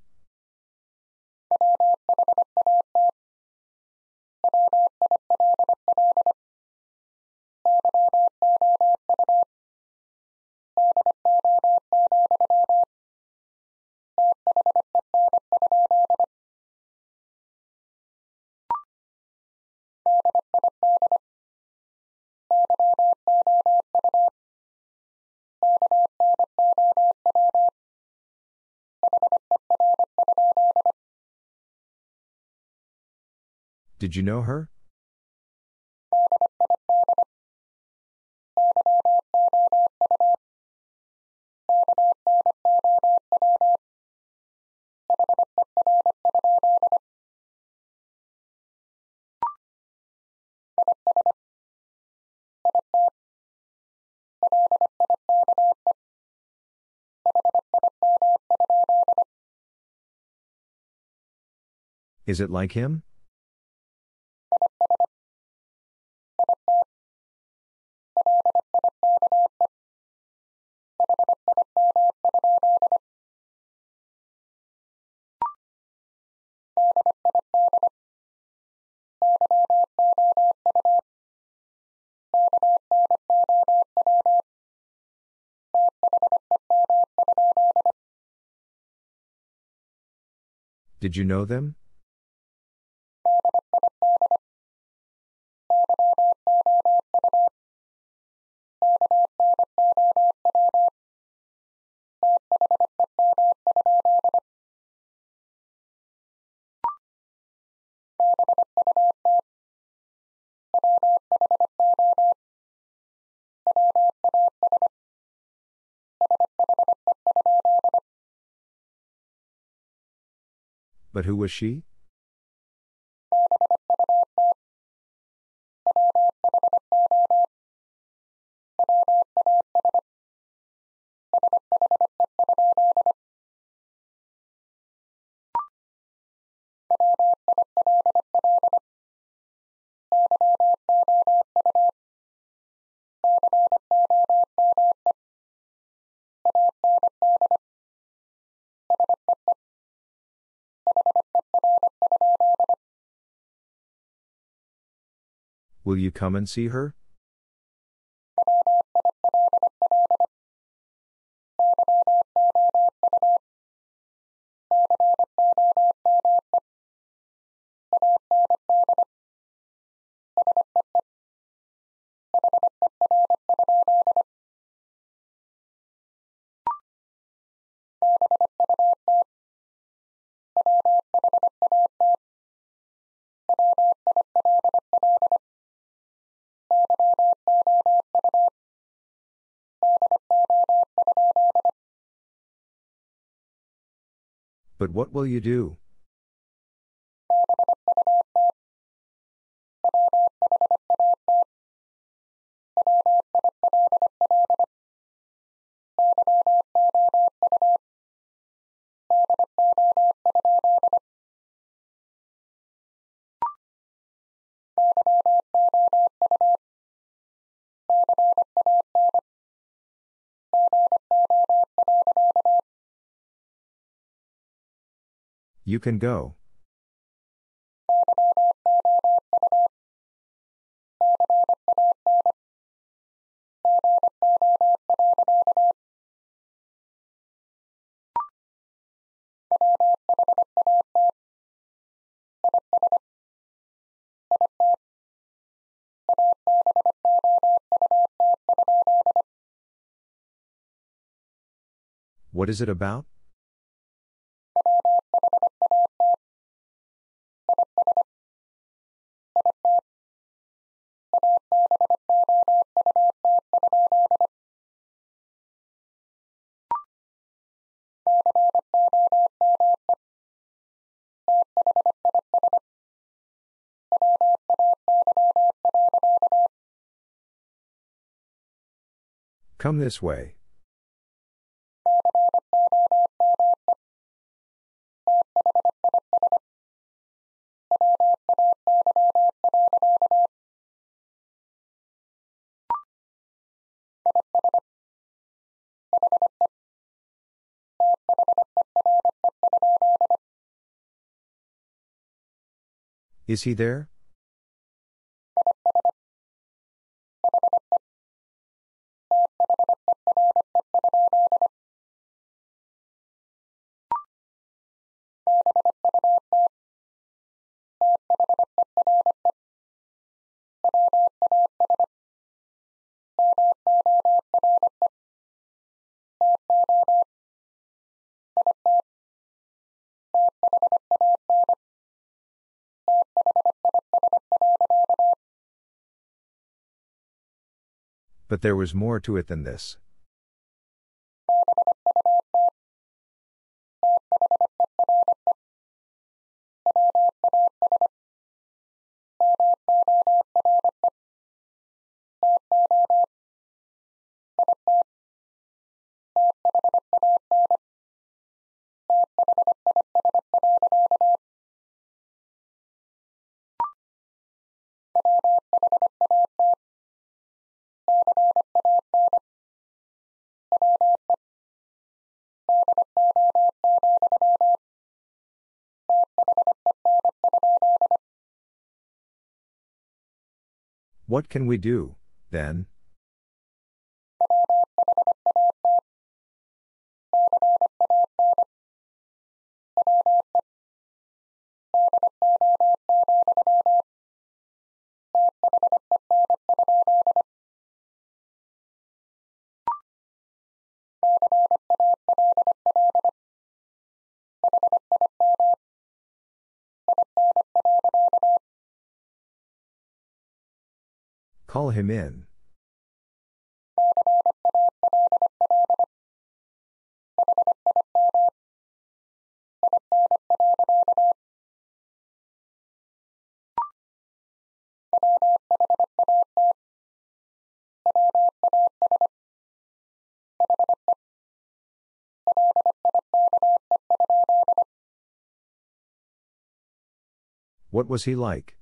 Did you know her? Is it like him? Did you know them? But who was she? Will you come and see her? But what will you do? You can go. What is it about? Come this way. Is he there? but there was more to it than this. What can we do, then? Call him in. What was he like?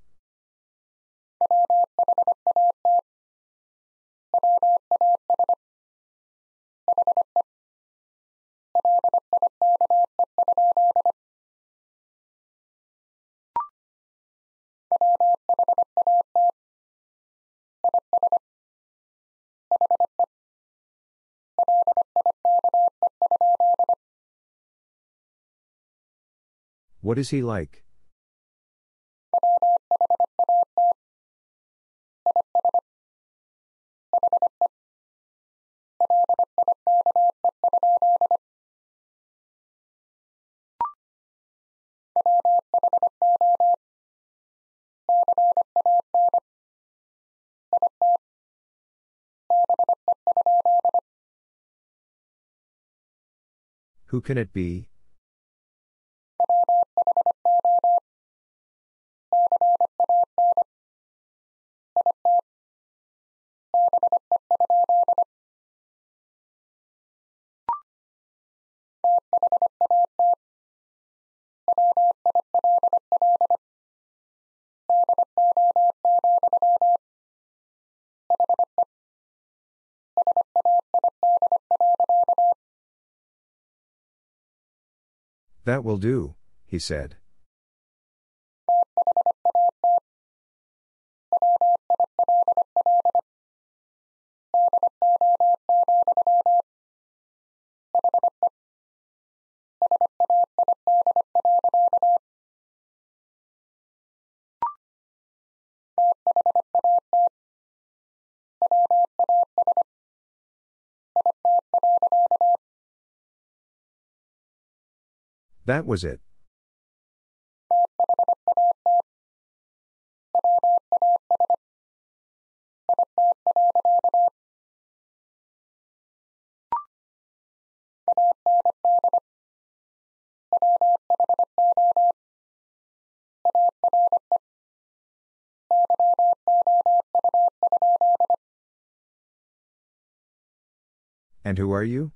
What is he like? Who can it be? That will do, he said. That was it. And who are you?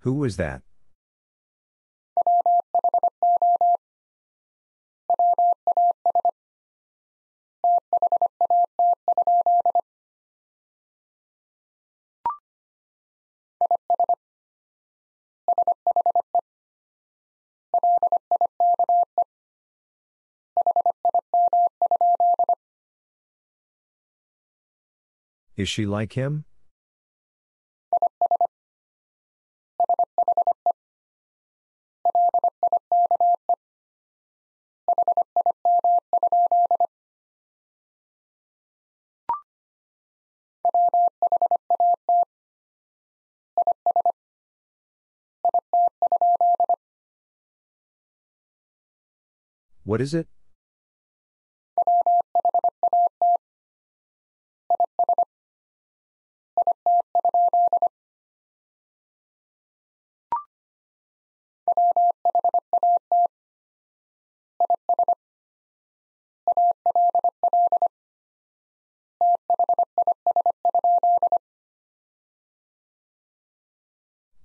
Who was that? Is she like him? What is it?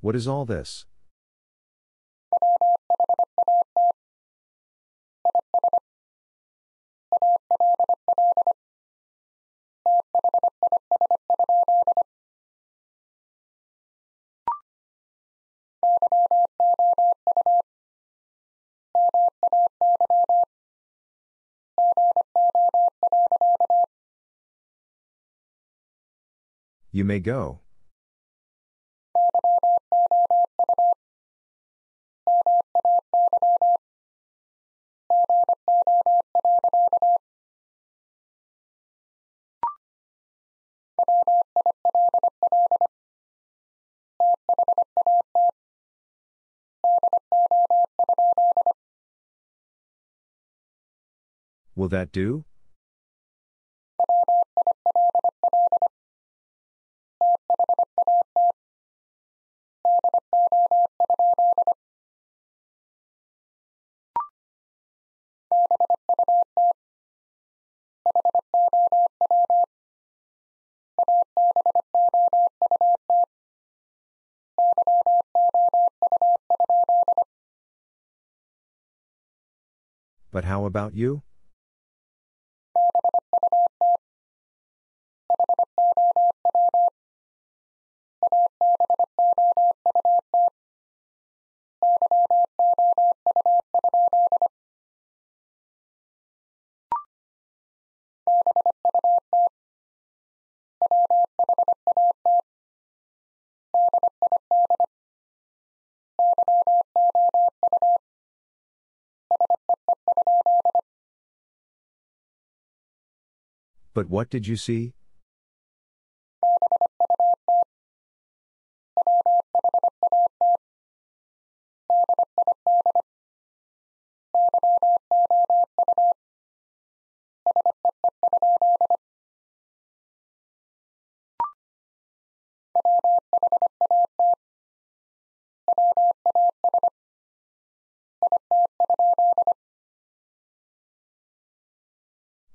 What is all this? You may go. Will that do? But how about you? But what did you see?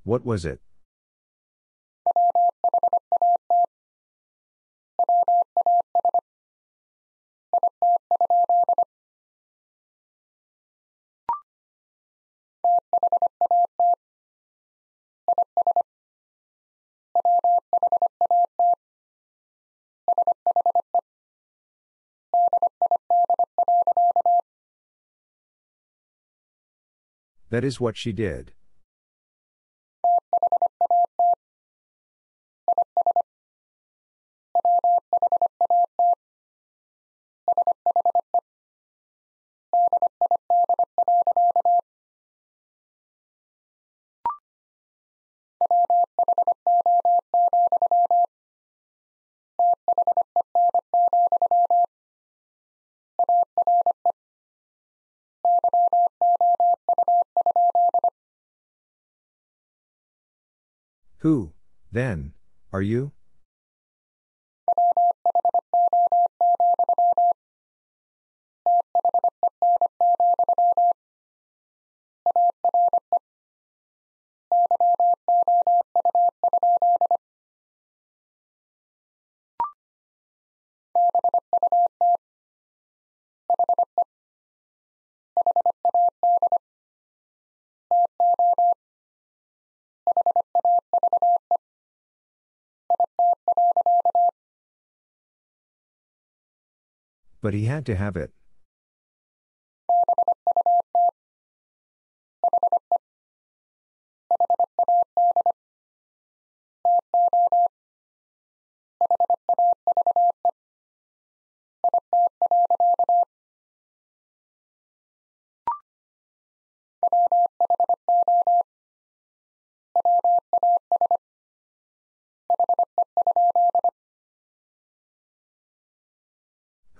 What was it? That is what she did. Who, then, are you? But he had to have it.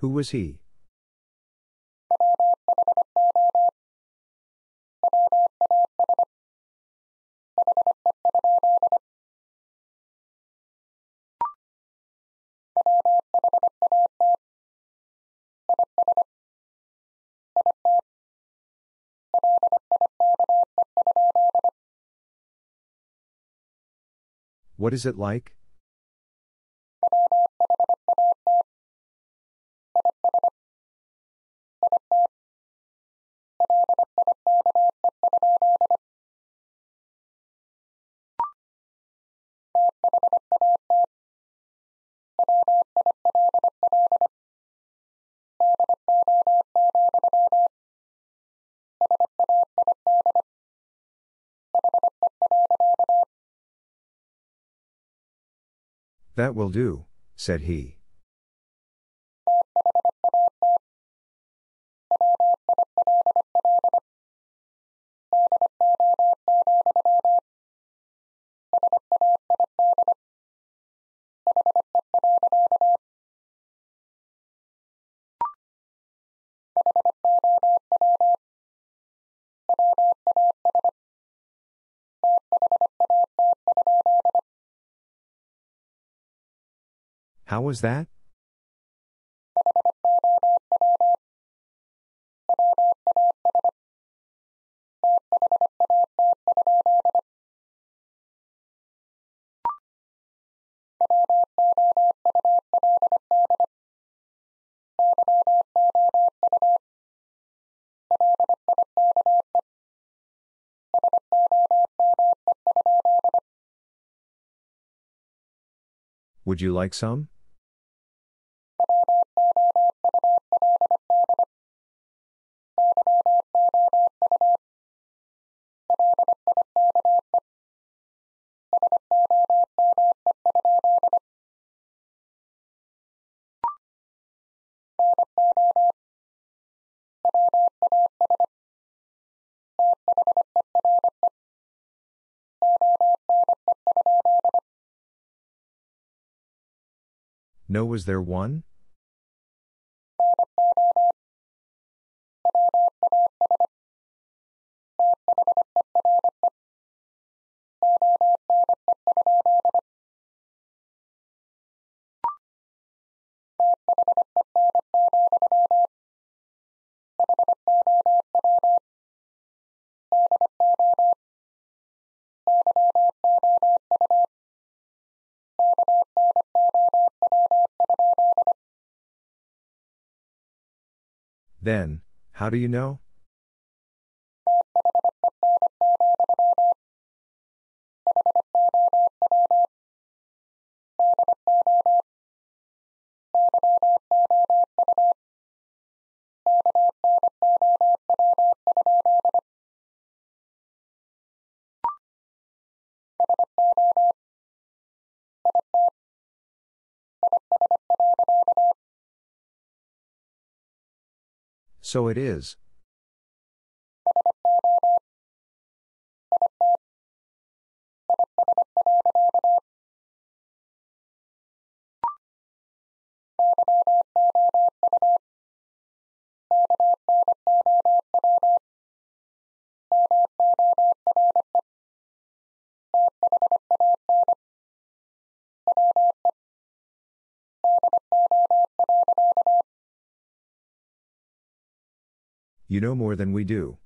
Who was he? What is it like? That will do, said he. How was that? Would you like some? No, was there one? Then, how do you know? So it is. You know more than we do.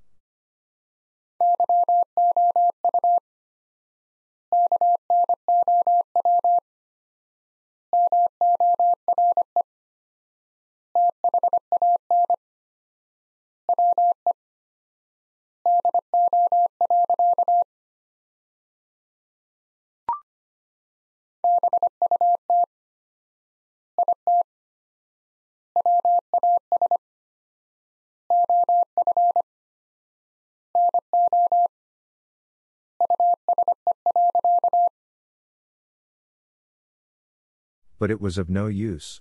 But it was of no use.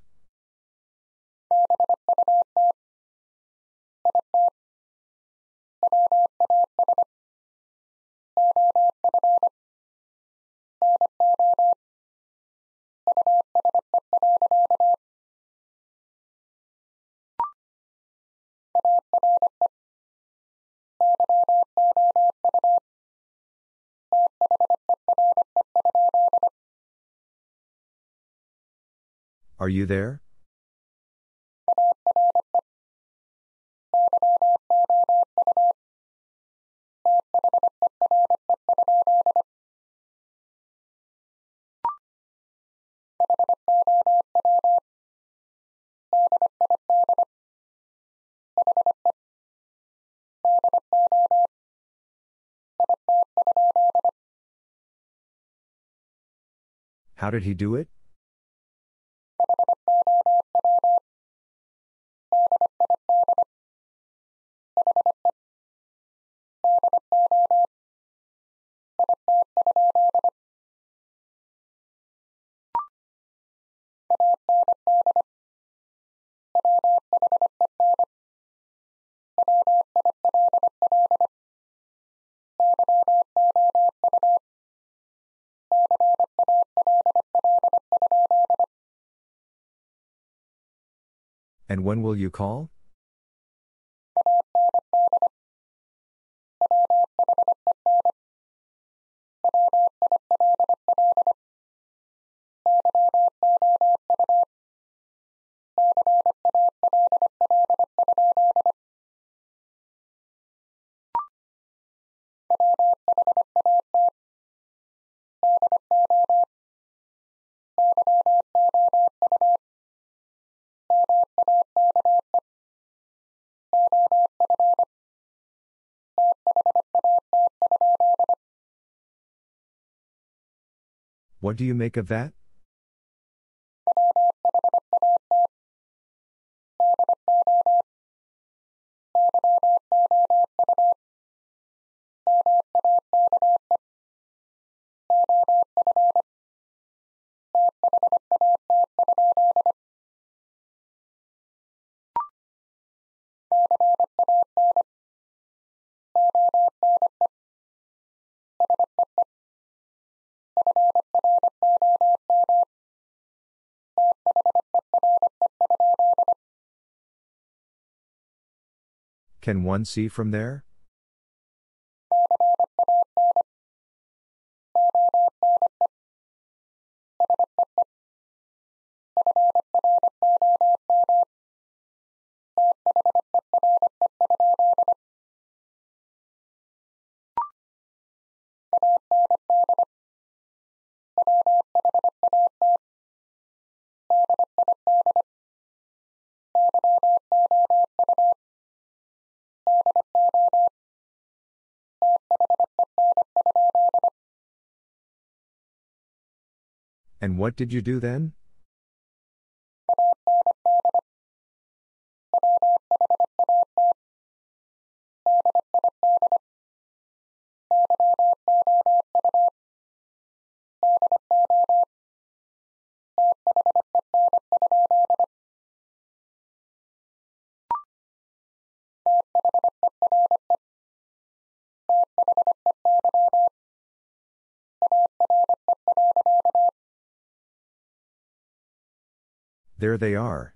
Are you there? How did he do it? And when will you call? What do you make of that? Can one see from there? And what did you do then? There they are.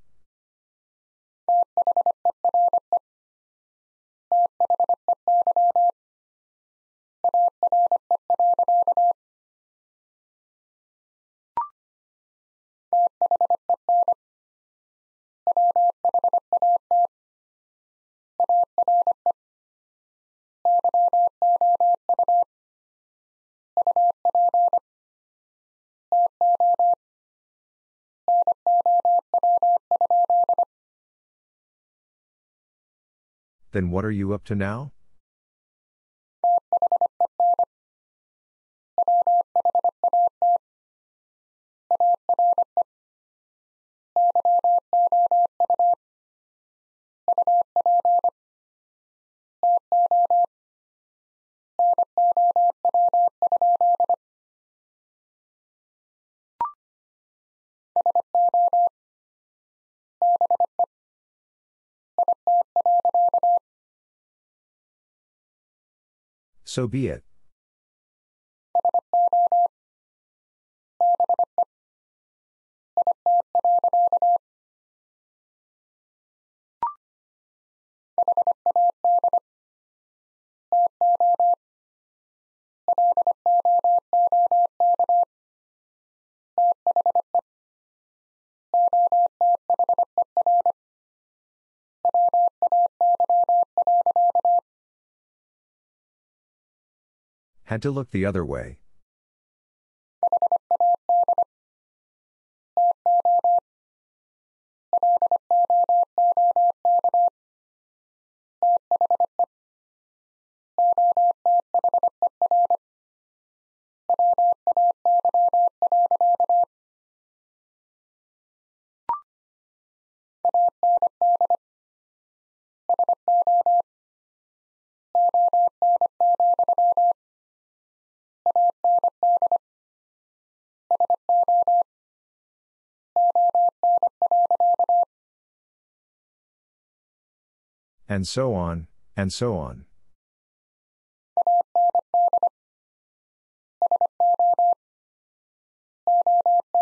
Then what are you up to now? So be it. Had to look the other way. And so on, and so on.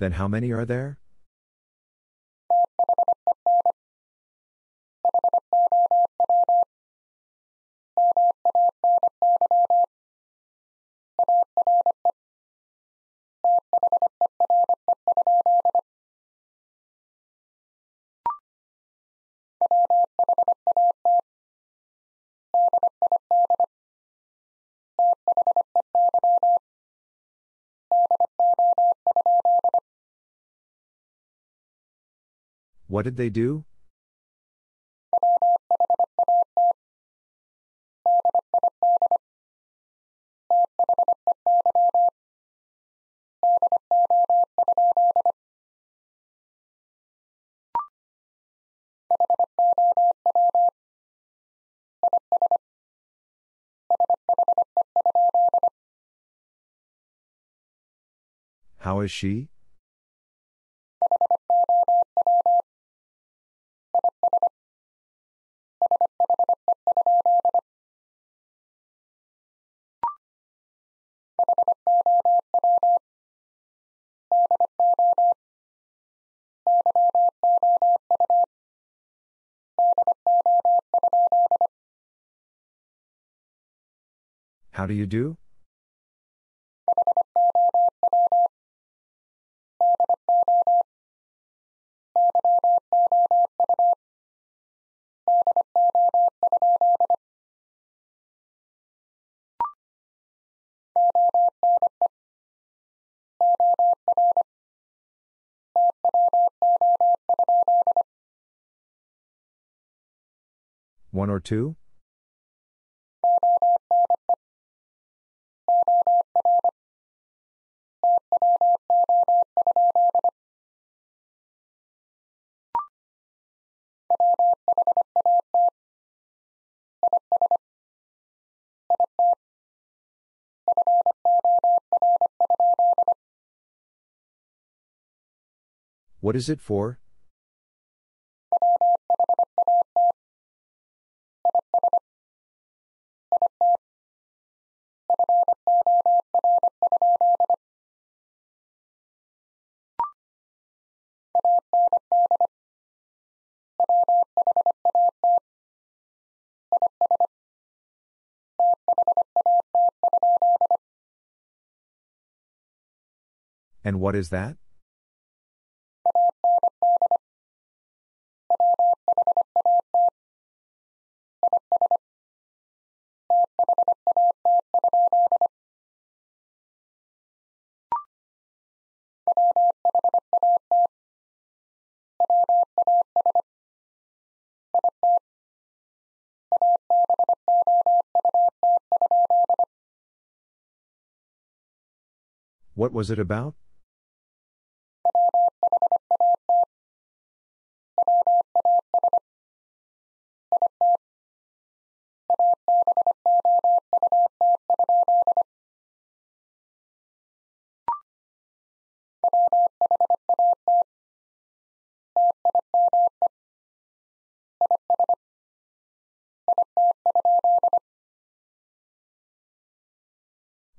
Then how many are there? What did they do? How is she? How do you do? One or two? What is it for? And what is that? What was it about?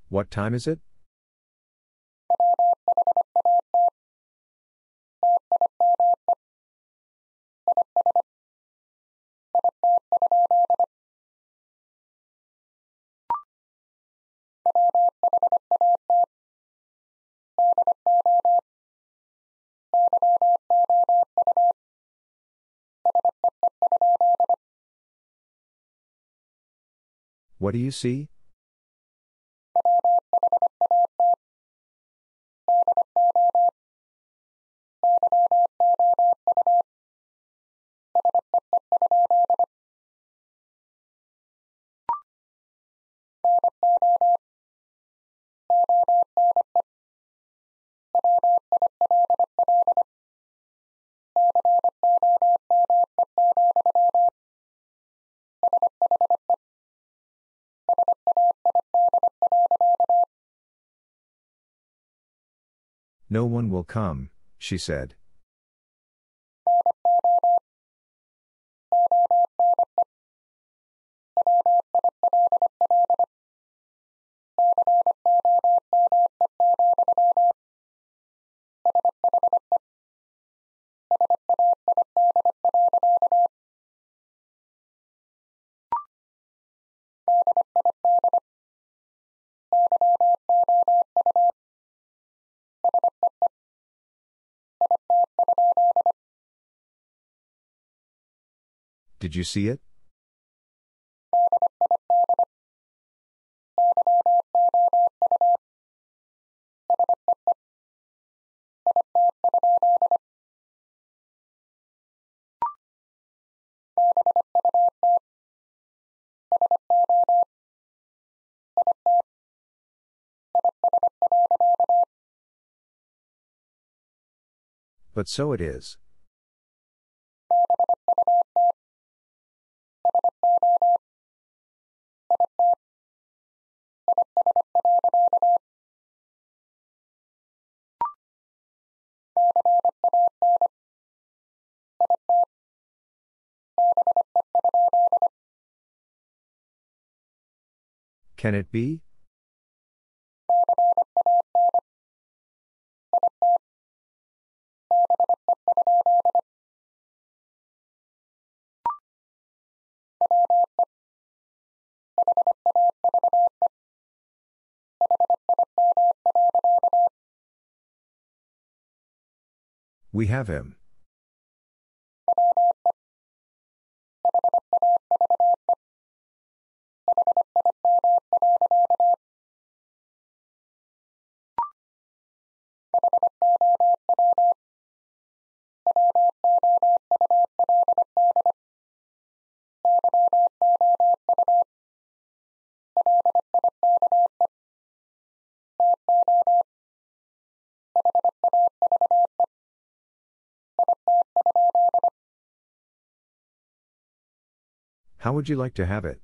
What time is it? What do you see? No one will come, she said. Did you see it? But so it is. Can it be? We have him. How would you like to have it?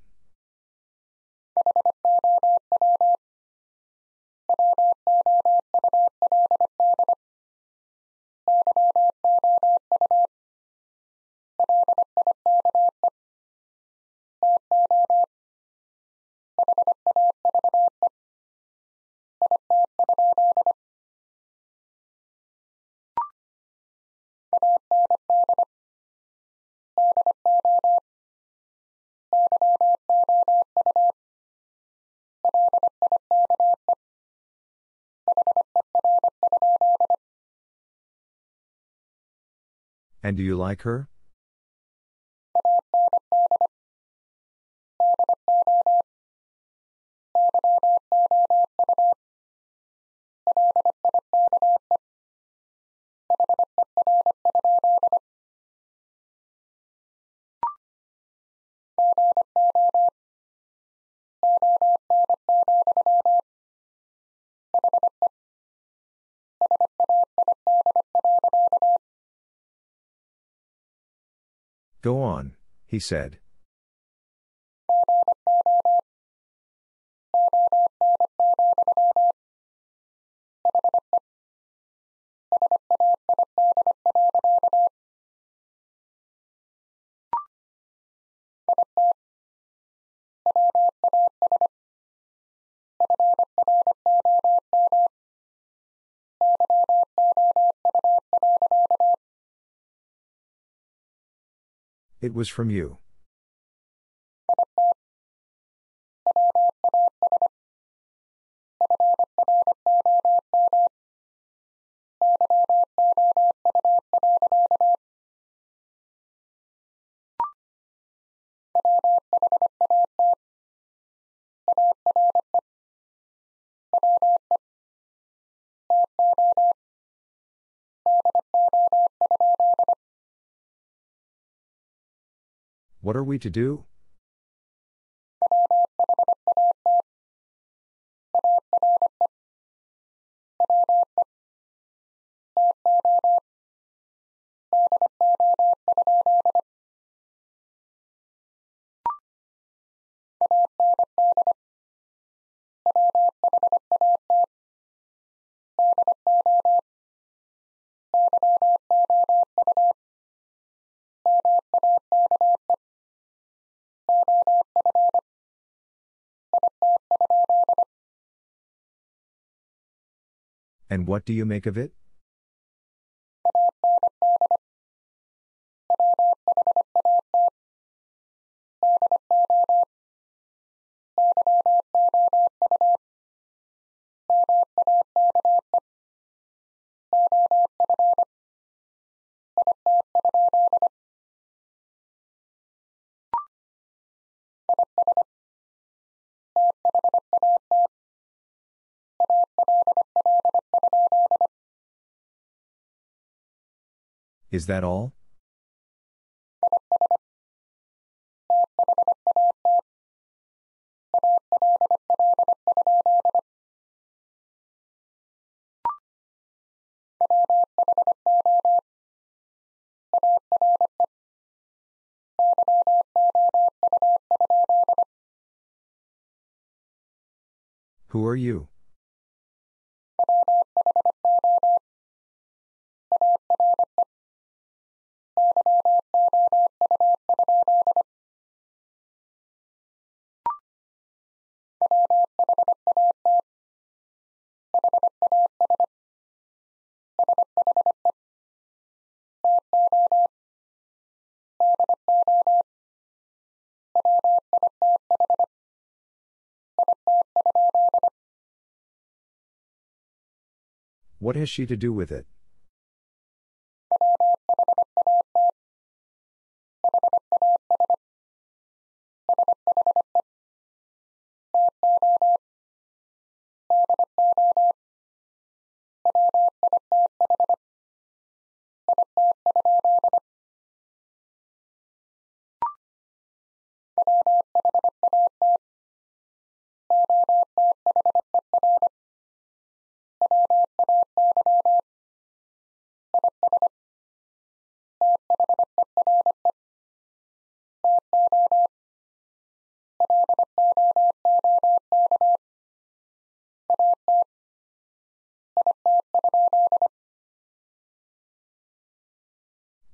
And do you like her? Go on, he said. It was from you. What are we to do? And what do you make of it? Is that all? Who are you? What has she to do with it?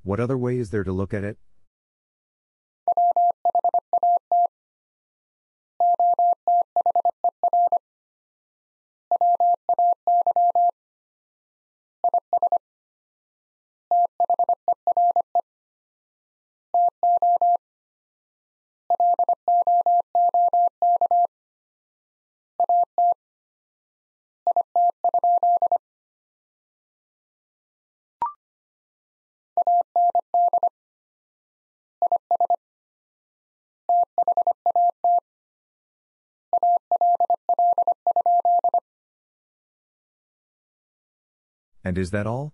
What other way is there to look at it? And is that all?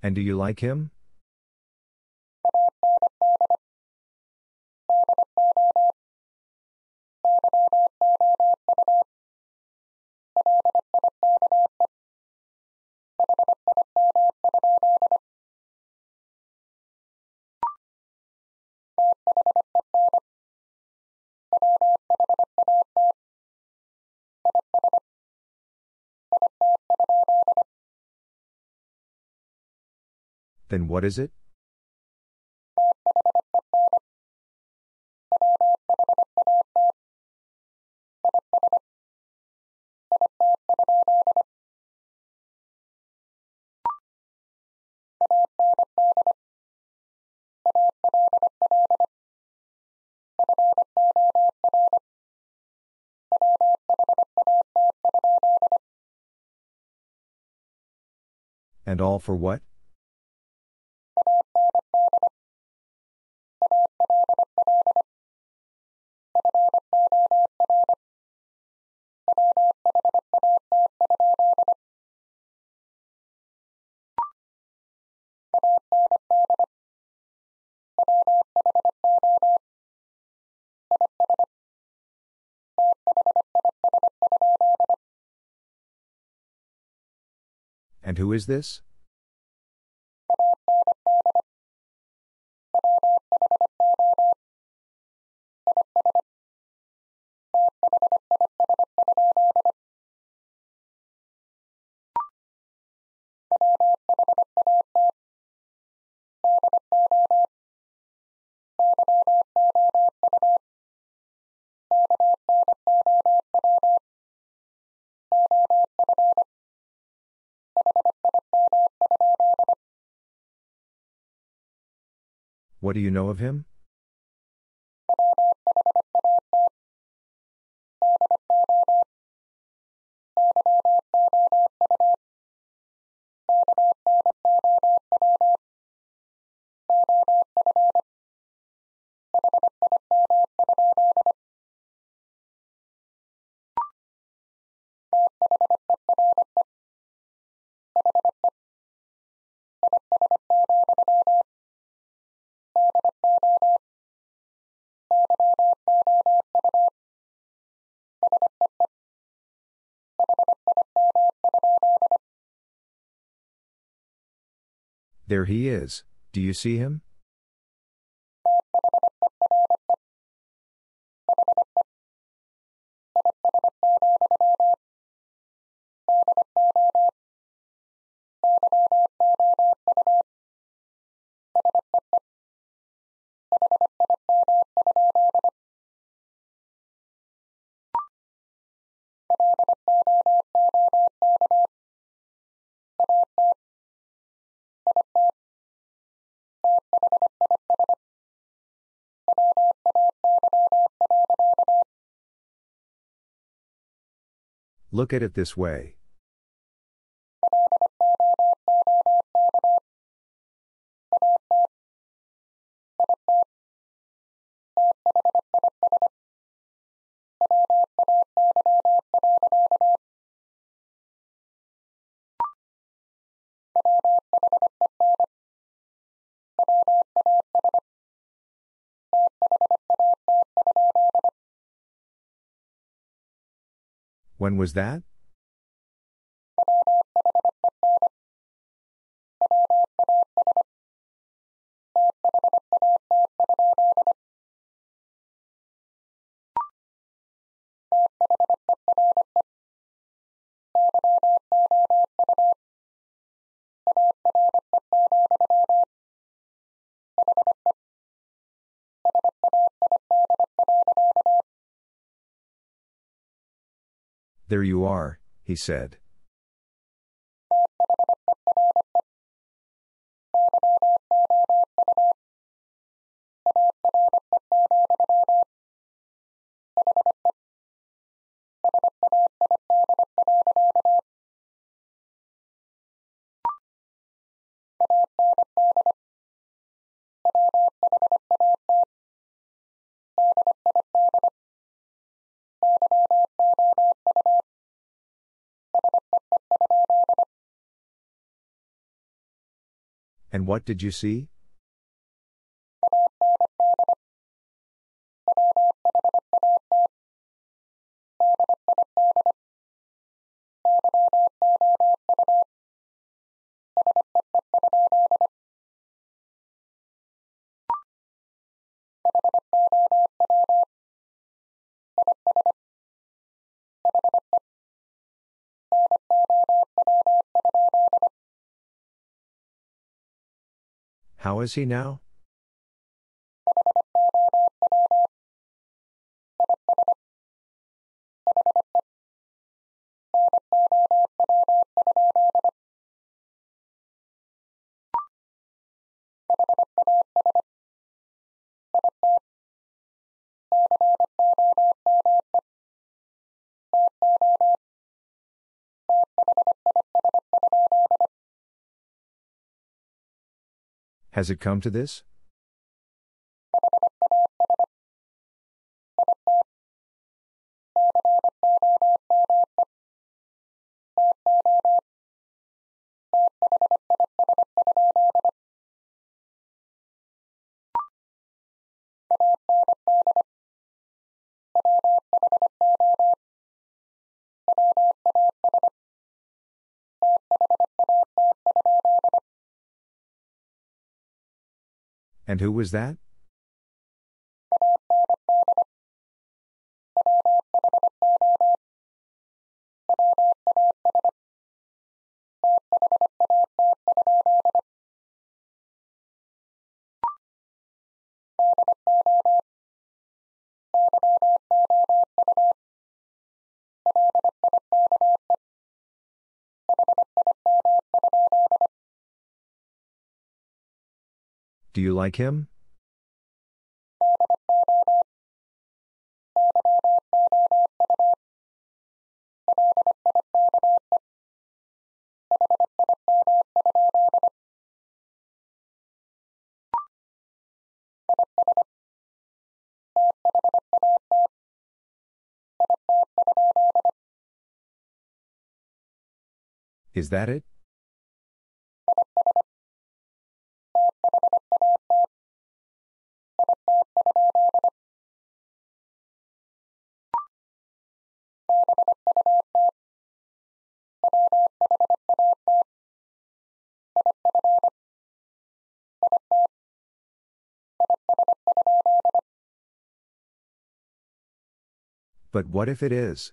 And do you like him? Then what is it? And all for what? And who is this? What do you know of him? There he is. Do you see him? Look at it this way. When was that? There you are, he said. And what did you see? How is he now? Has it come to this? And who was that? Do you like him? Is that it? But what if it is?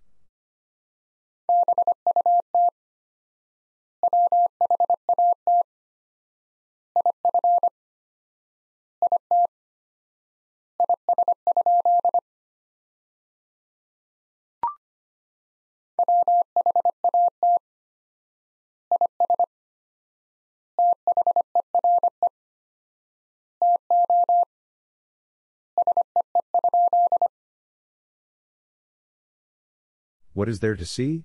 What is there to see?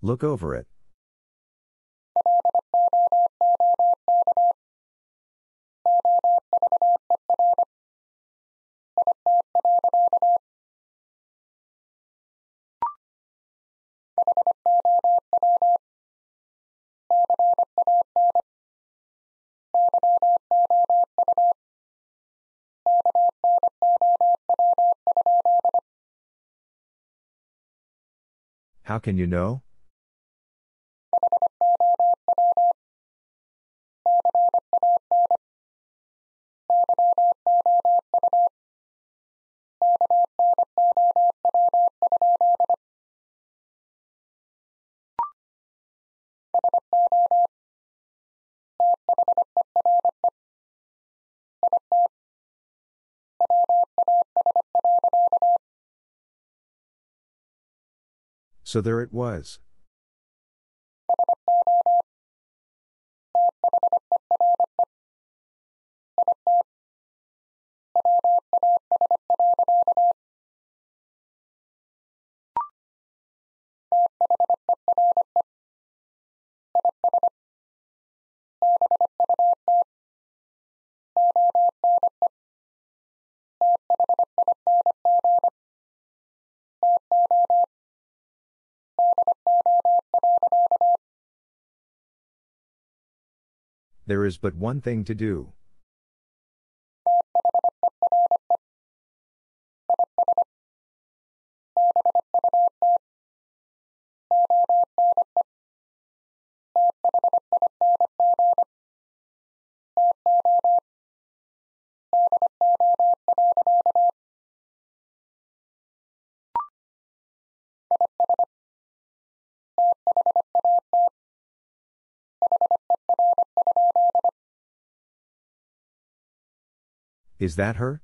Look over it. How can you know? So there it was. There is but one thing to do. Is that her?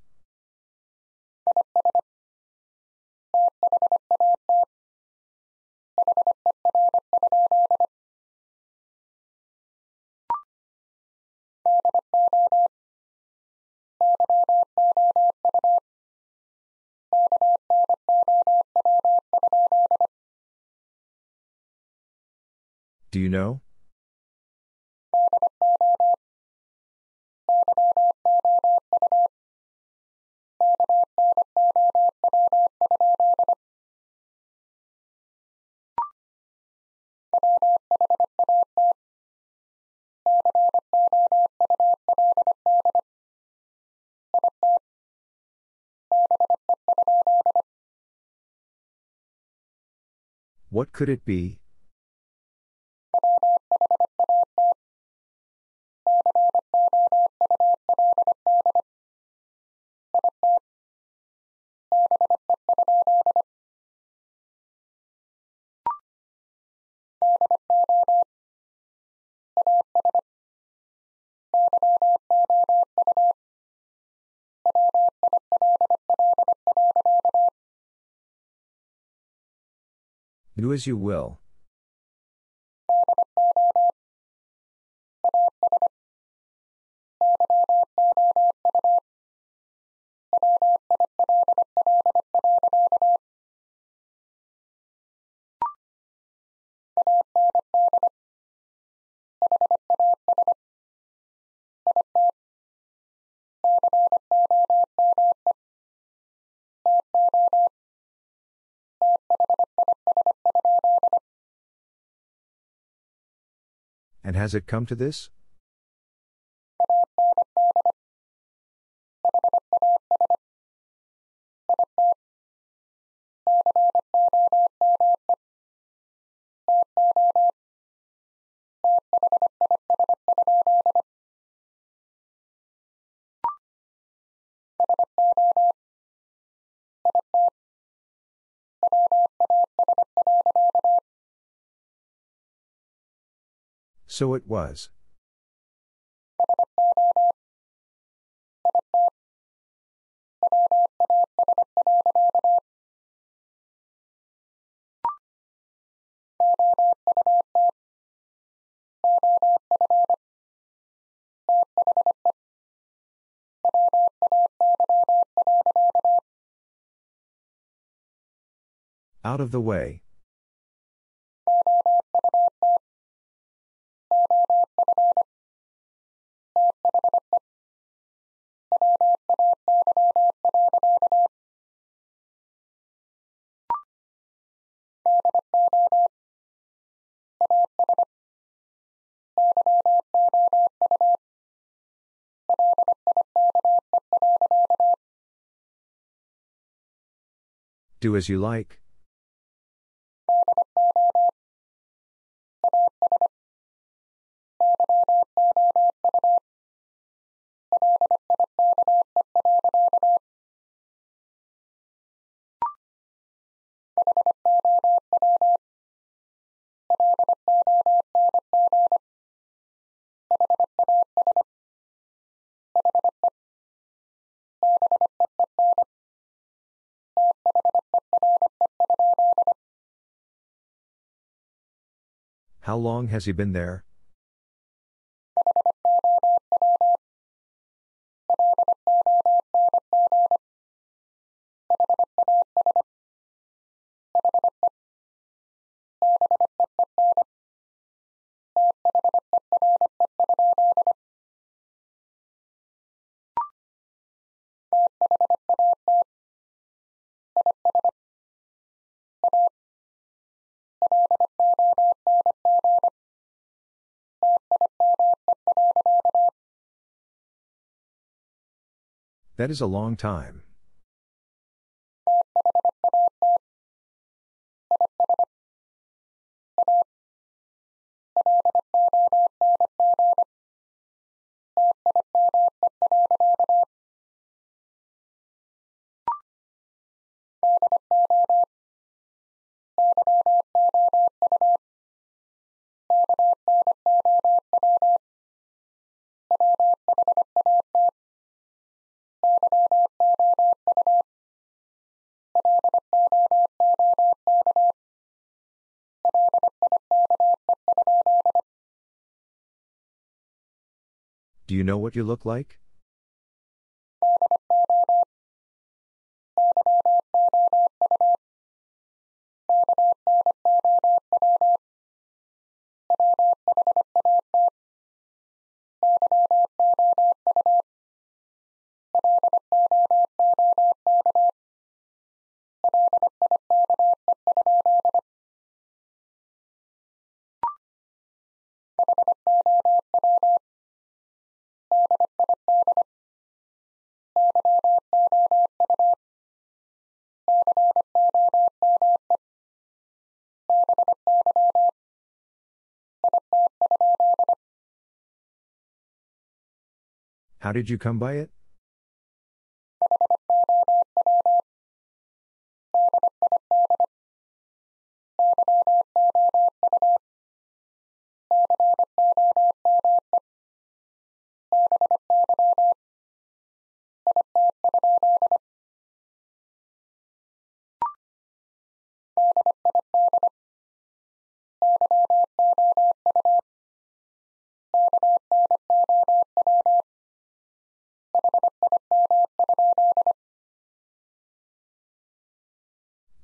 Do you know? What could it be? Do as you will. And has it come to this? So it was. Out of the way. Do as you like. How long has he been there? That is a long time. Do you know what you look like? How did you come by it?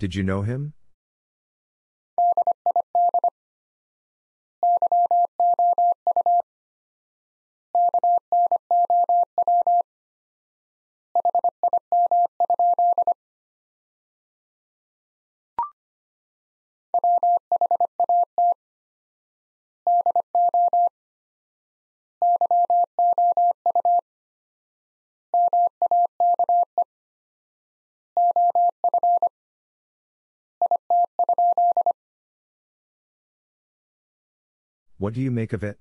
Did you know him? What do you make of it?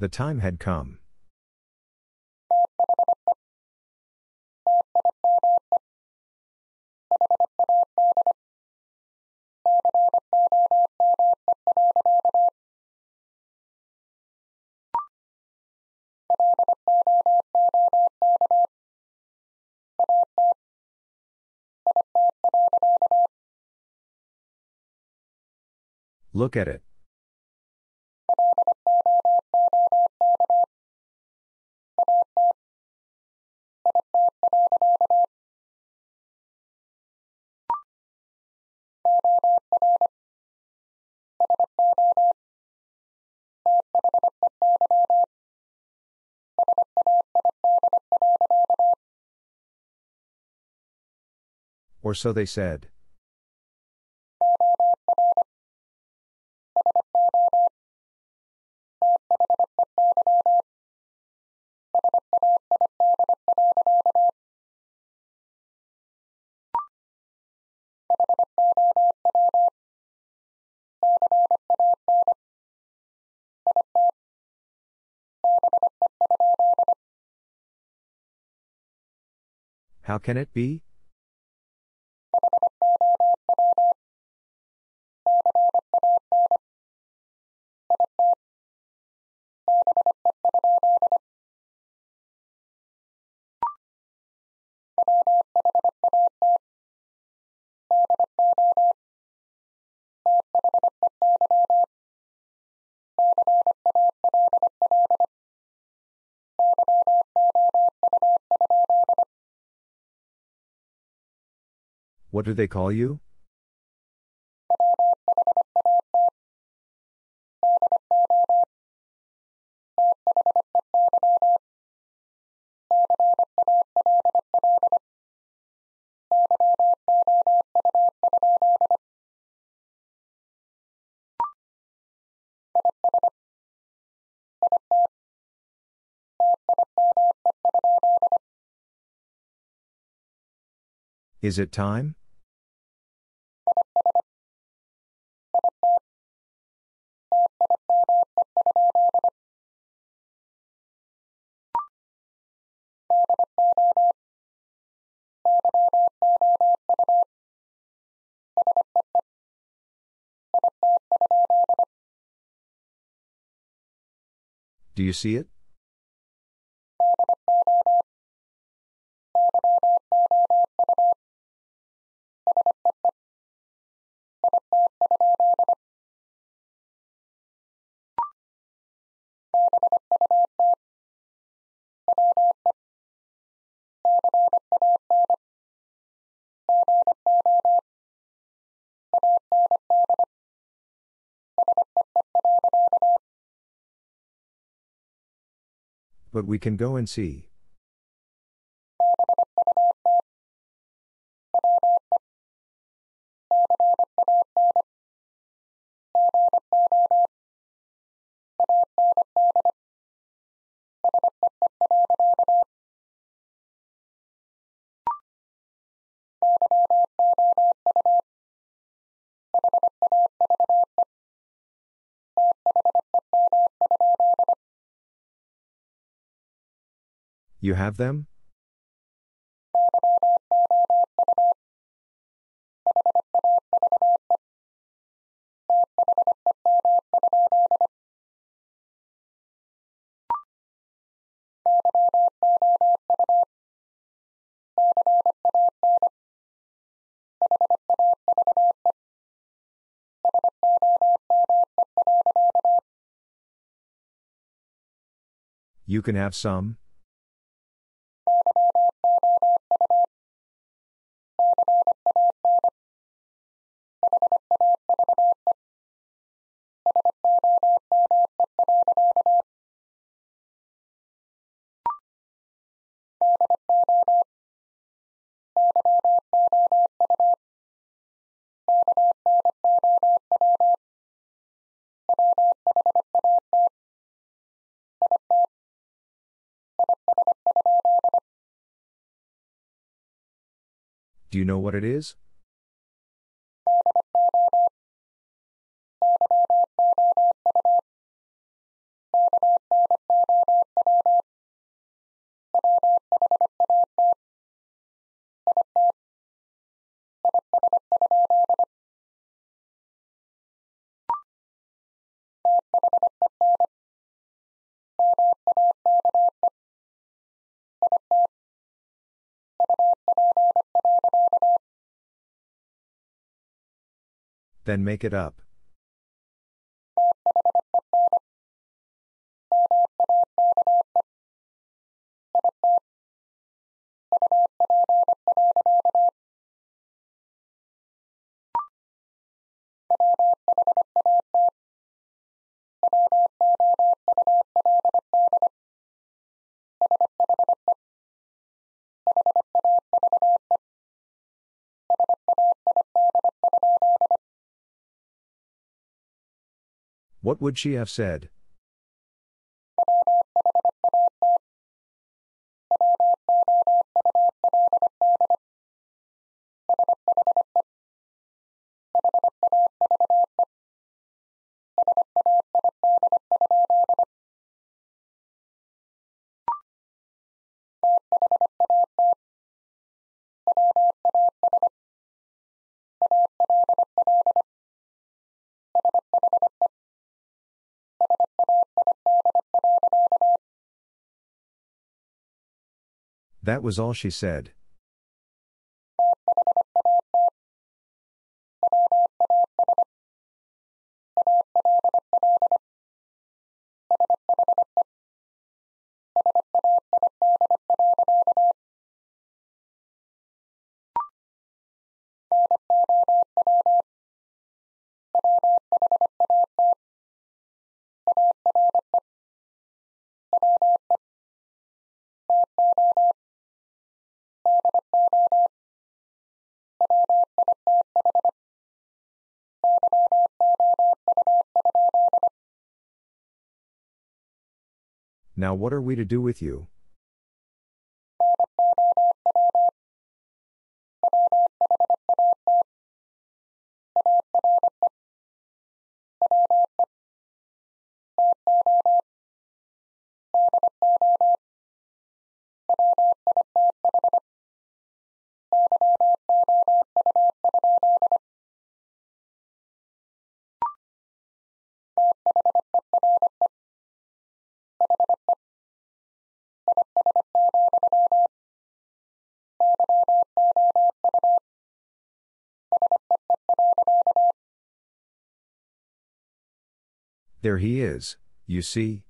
The time had come. Look at it. Or so they said. How can it be? What do they call you? Is it time? Do you see it? But we can go and see. You have them? You can have some? Do you know what it is? Then make it up. What would she have said? That was all she said. Now what are we to do with you? There he is, you see.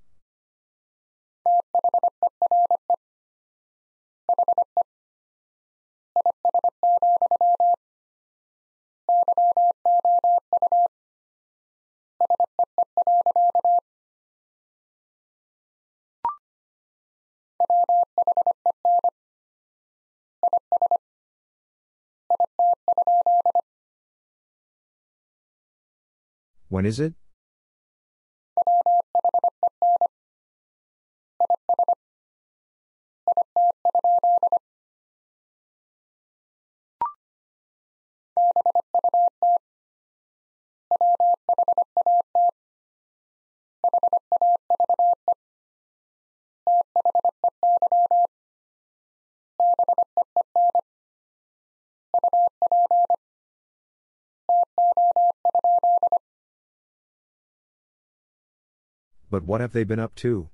When is it? But what have they been up to?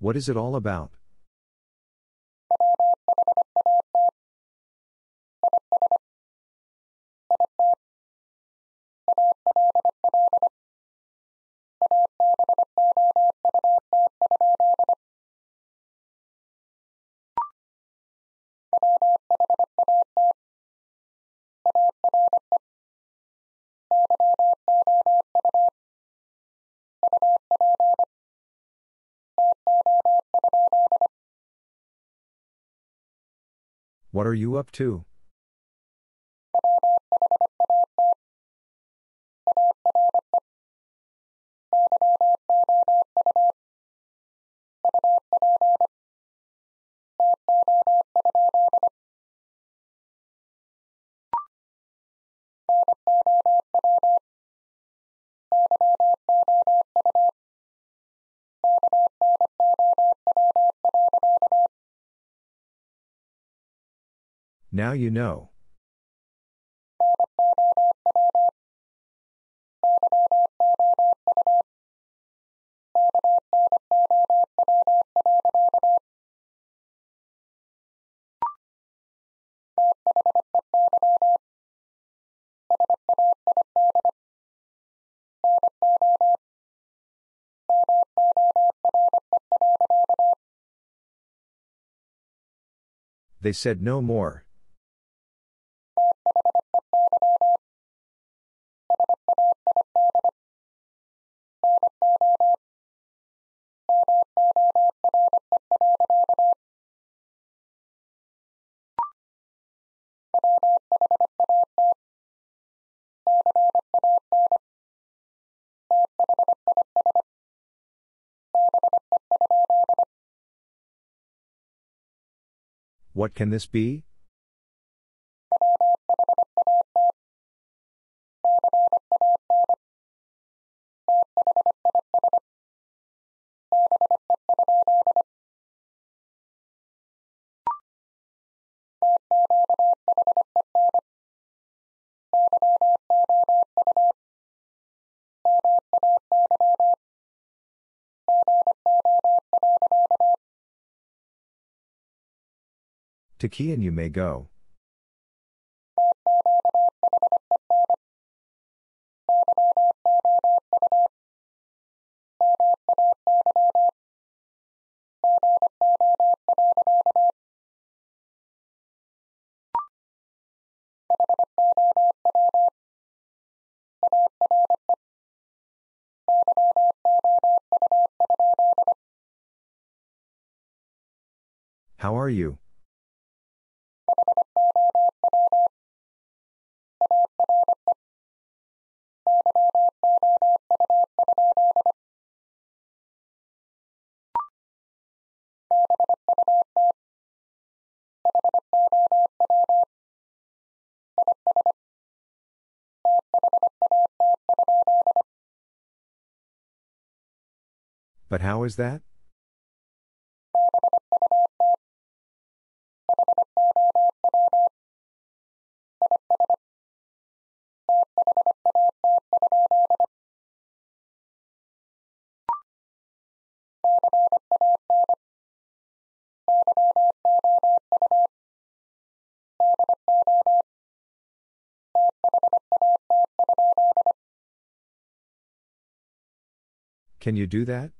What is it all about? What are you up to? Now you know. They said no more. What can this be? To Kian you may go. How are you? But how is that? Can you do that?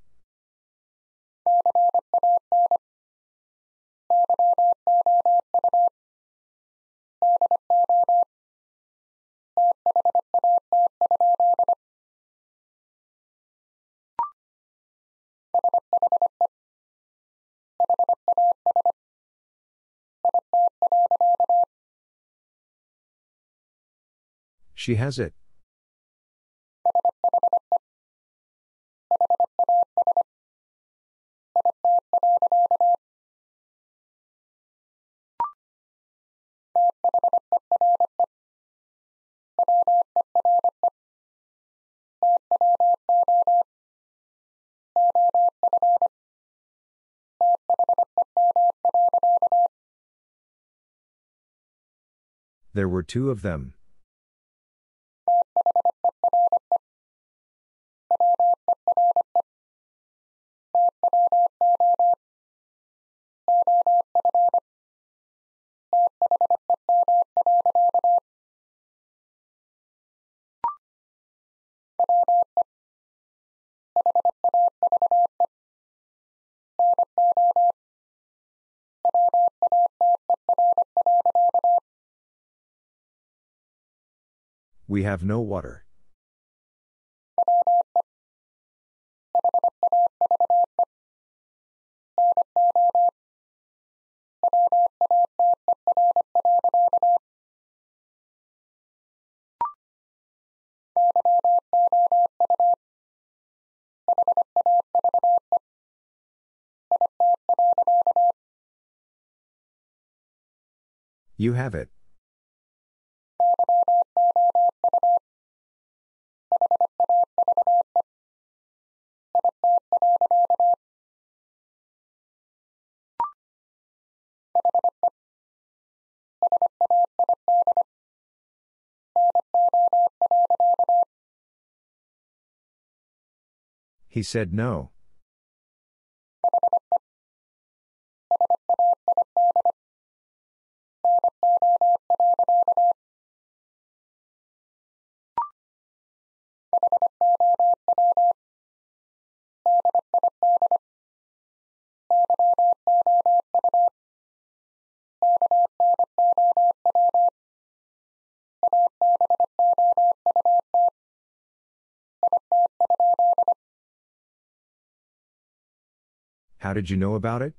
She has it. There were two of them. We have no water. You have it. He said no. How did you know about it?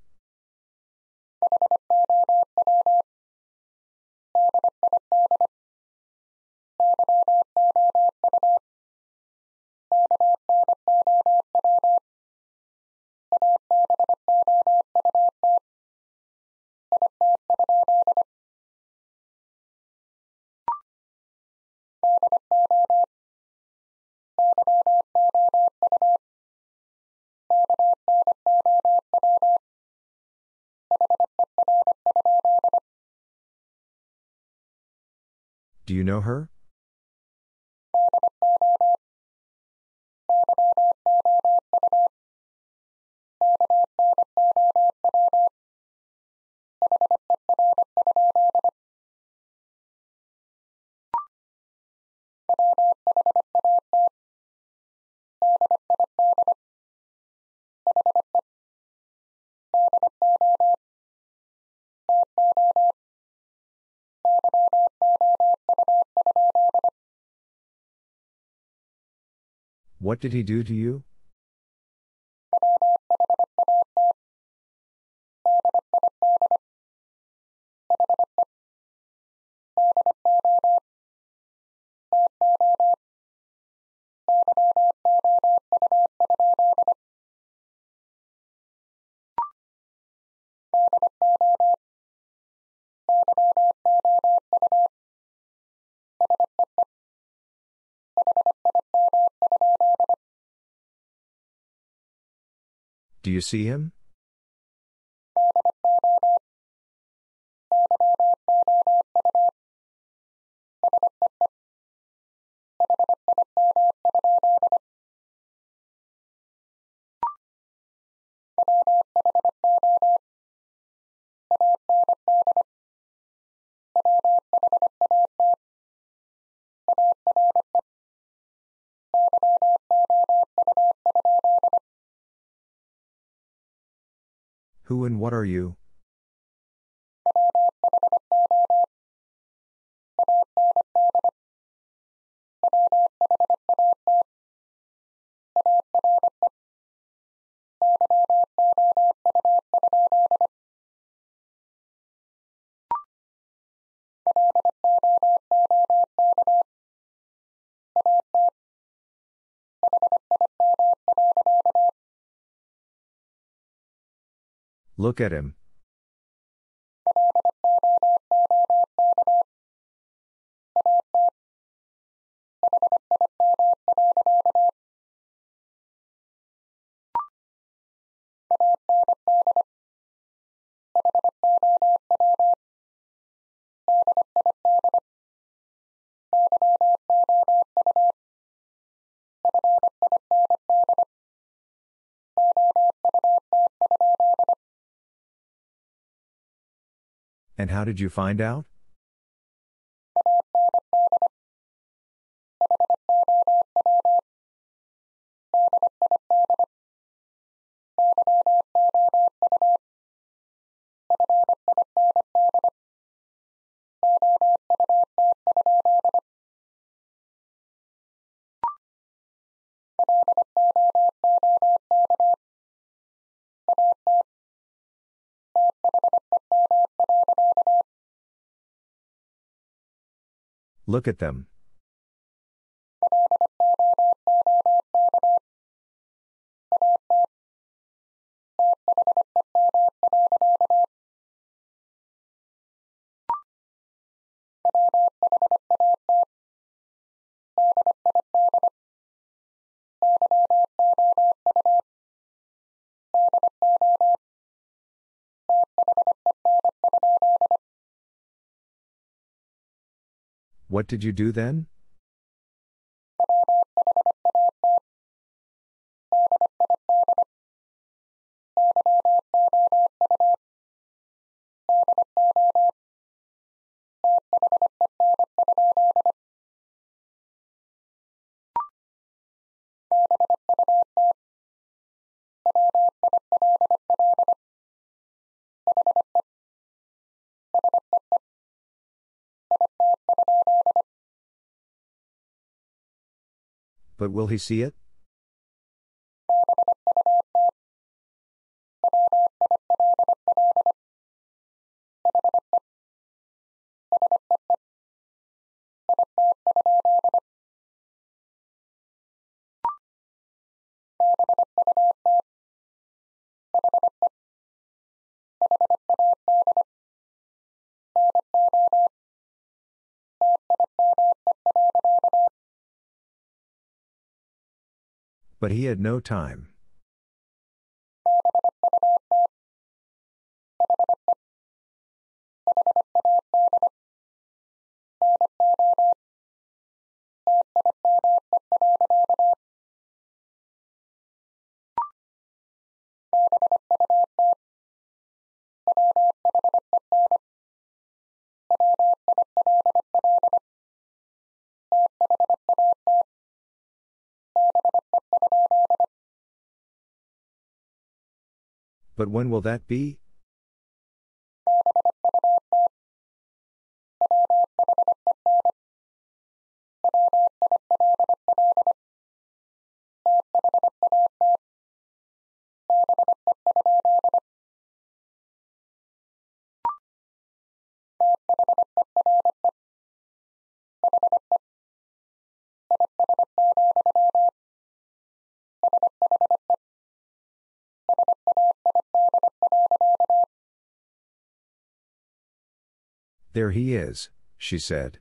Do you know her? What did he do to you? Do you see him? Who and what are you? Look at him. And how did you find out? Look at them. What did you do then? But will he see it? But he had no time. But when will that be? There he is, she said.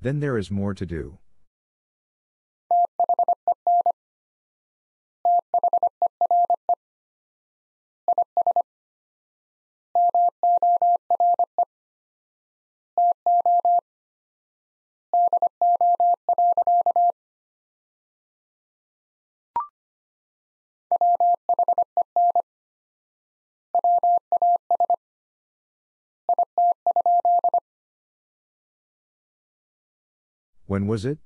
Then there is more to do. When was it?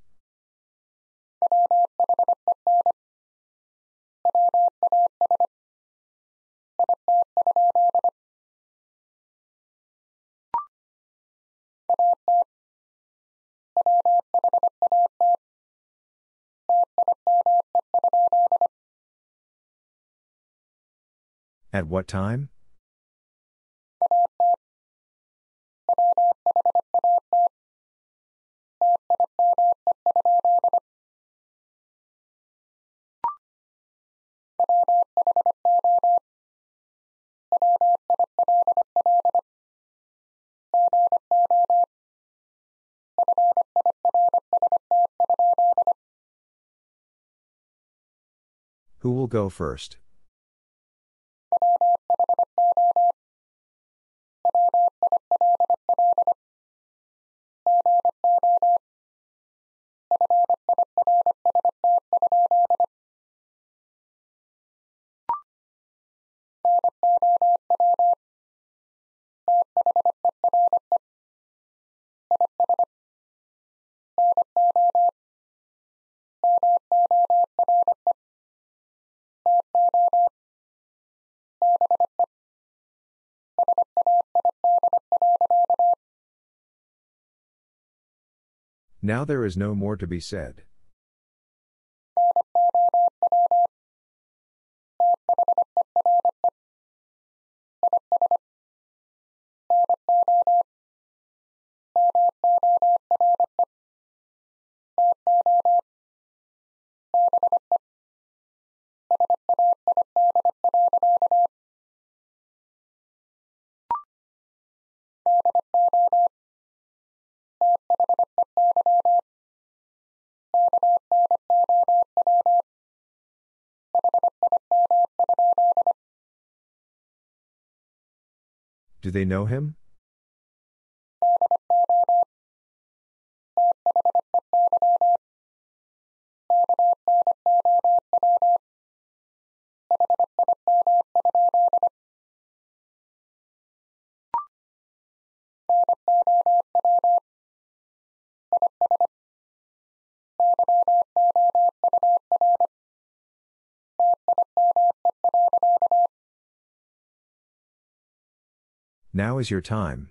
At what time? Who will go first? Now there is no more to be said. Do they know him? Now is your time.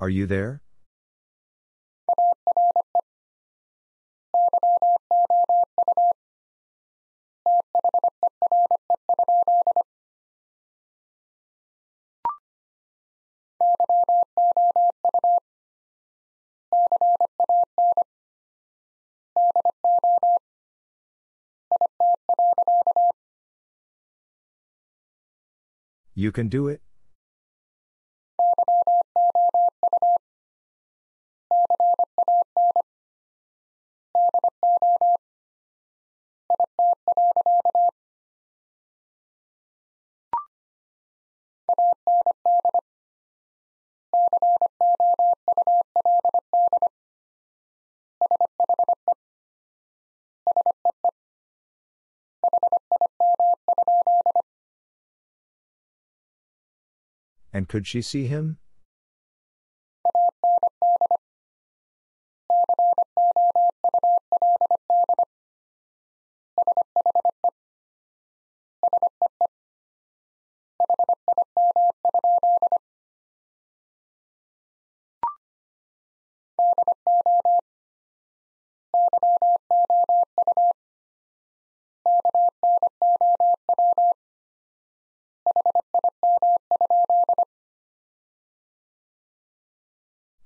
Are you there? You can do it. And could she see him?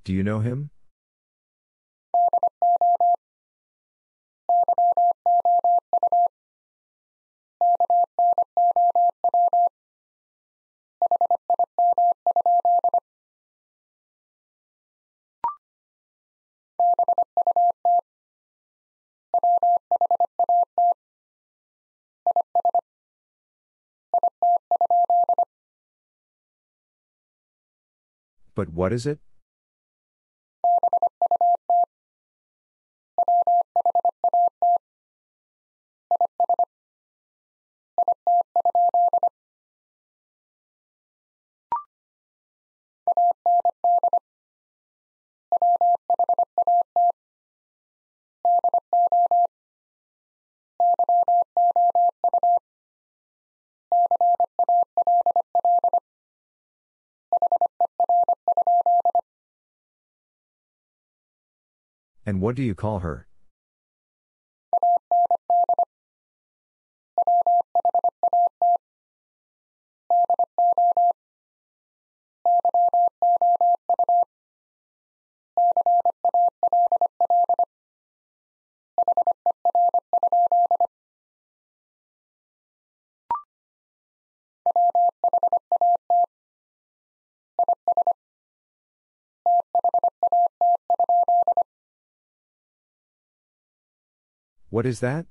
Do you know him? But what is it? And what do you call her? What is that?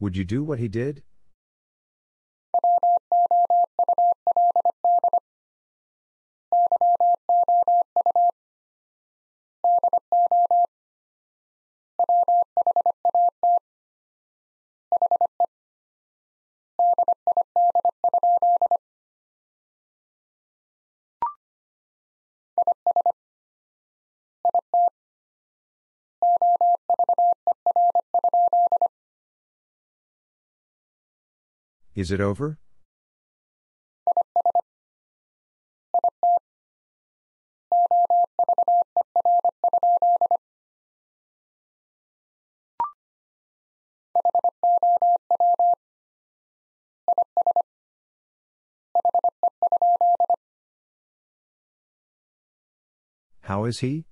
Would you do what he did? Is it over? How is he?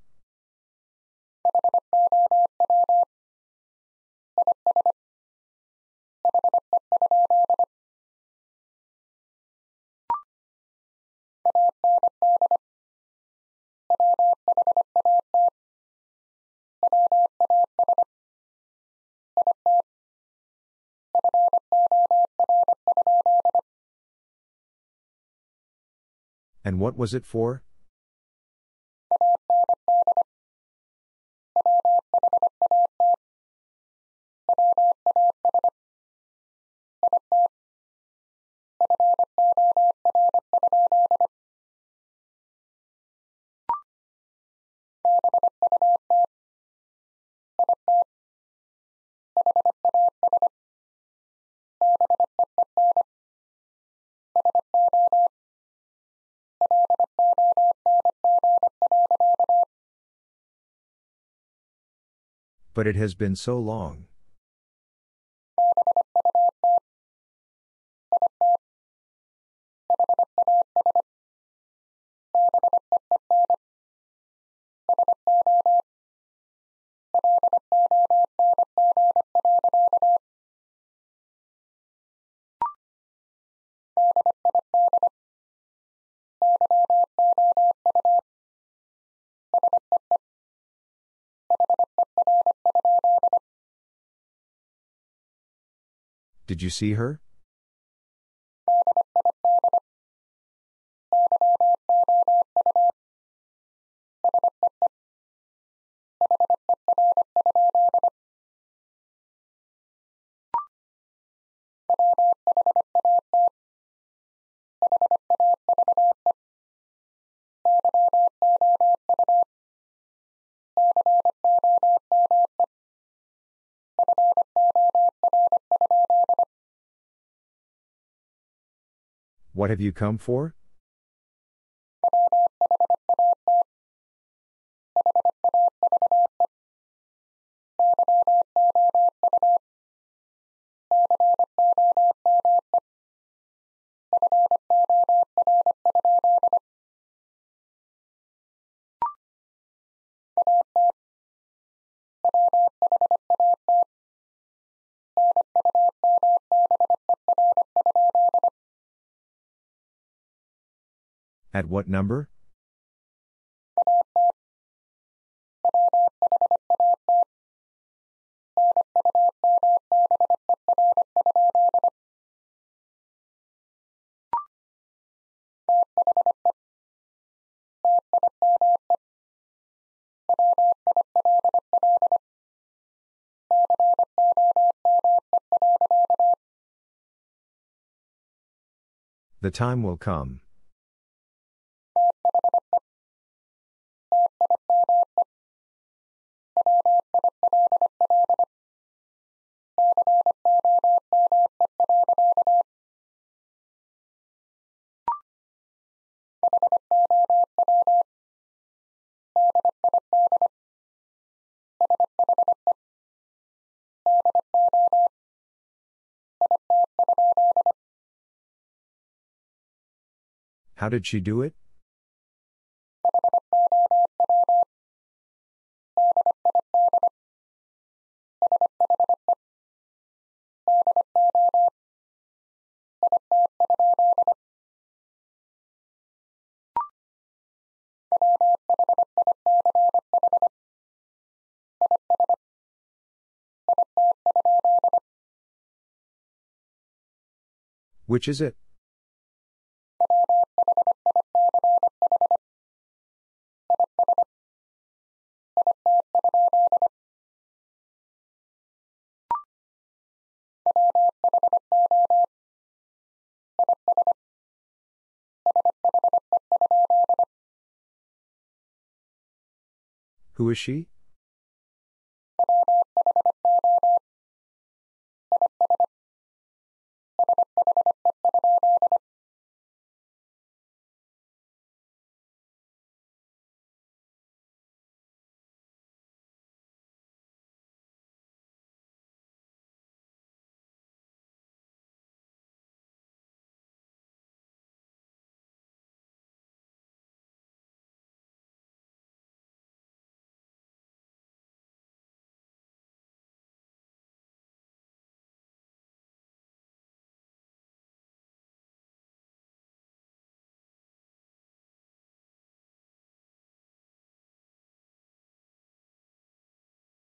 And what was it for? But it has been so long. Did you see her? What have you come for? At what number? The time will come. How did she do it? Which is it? Who is she?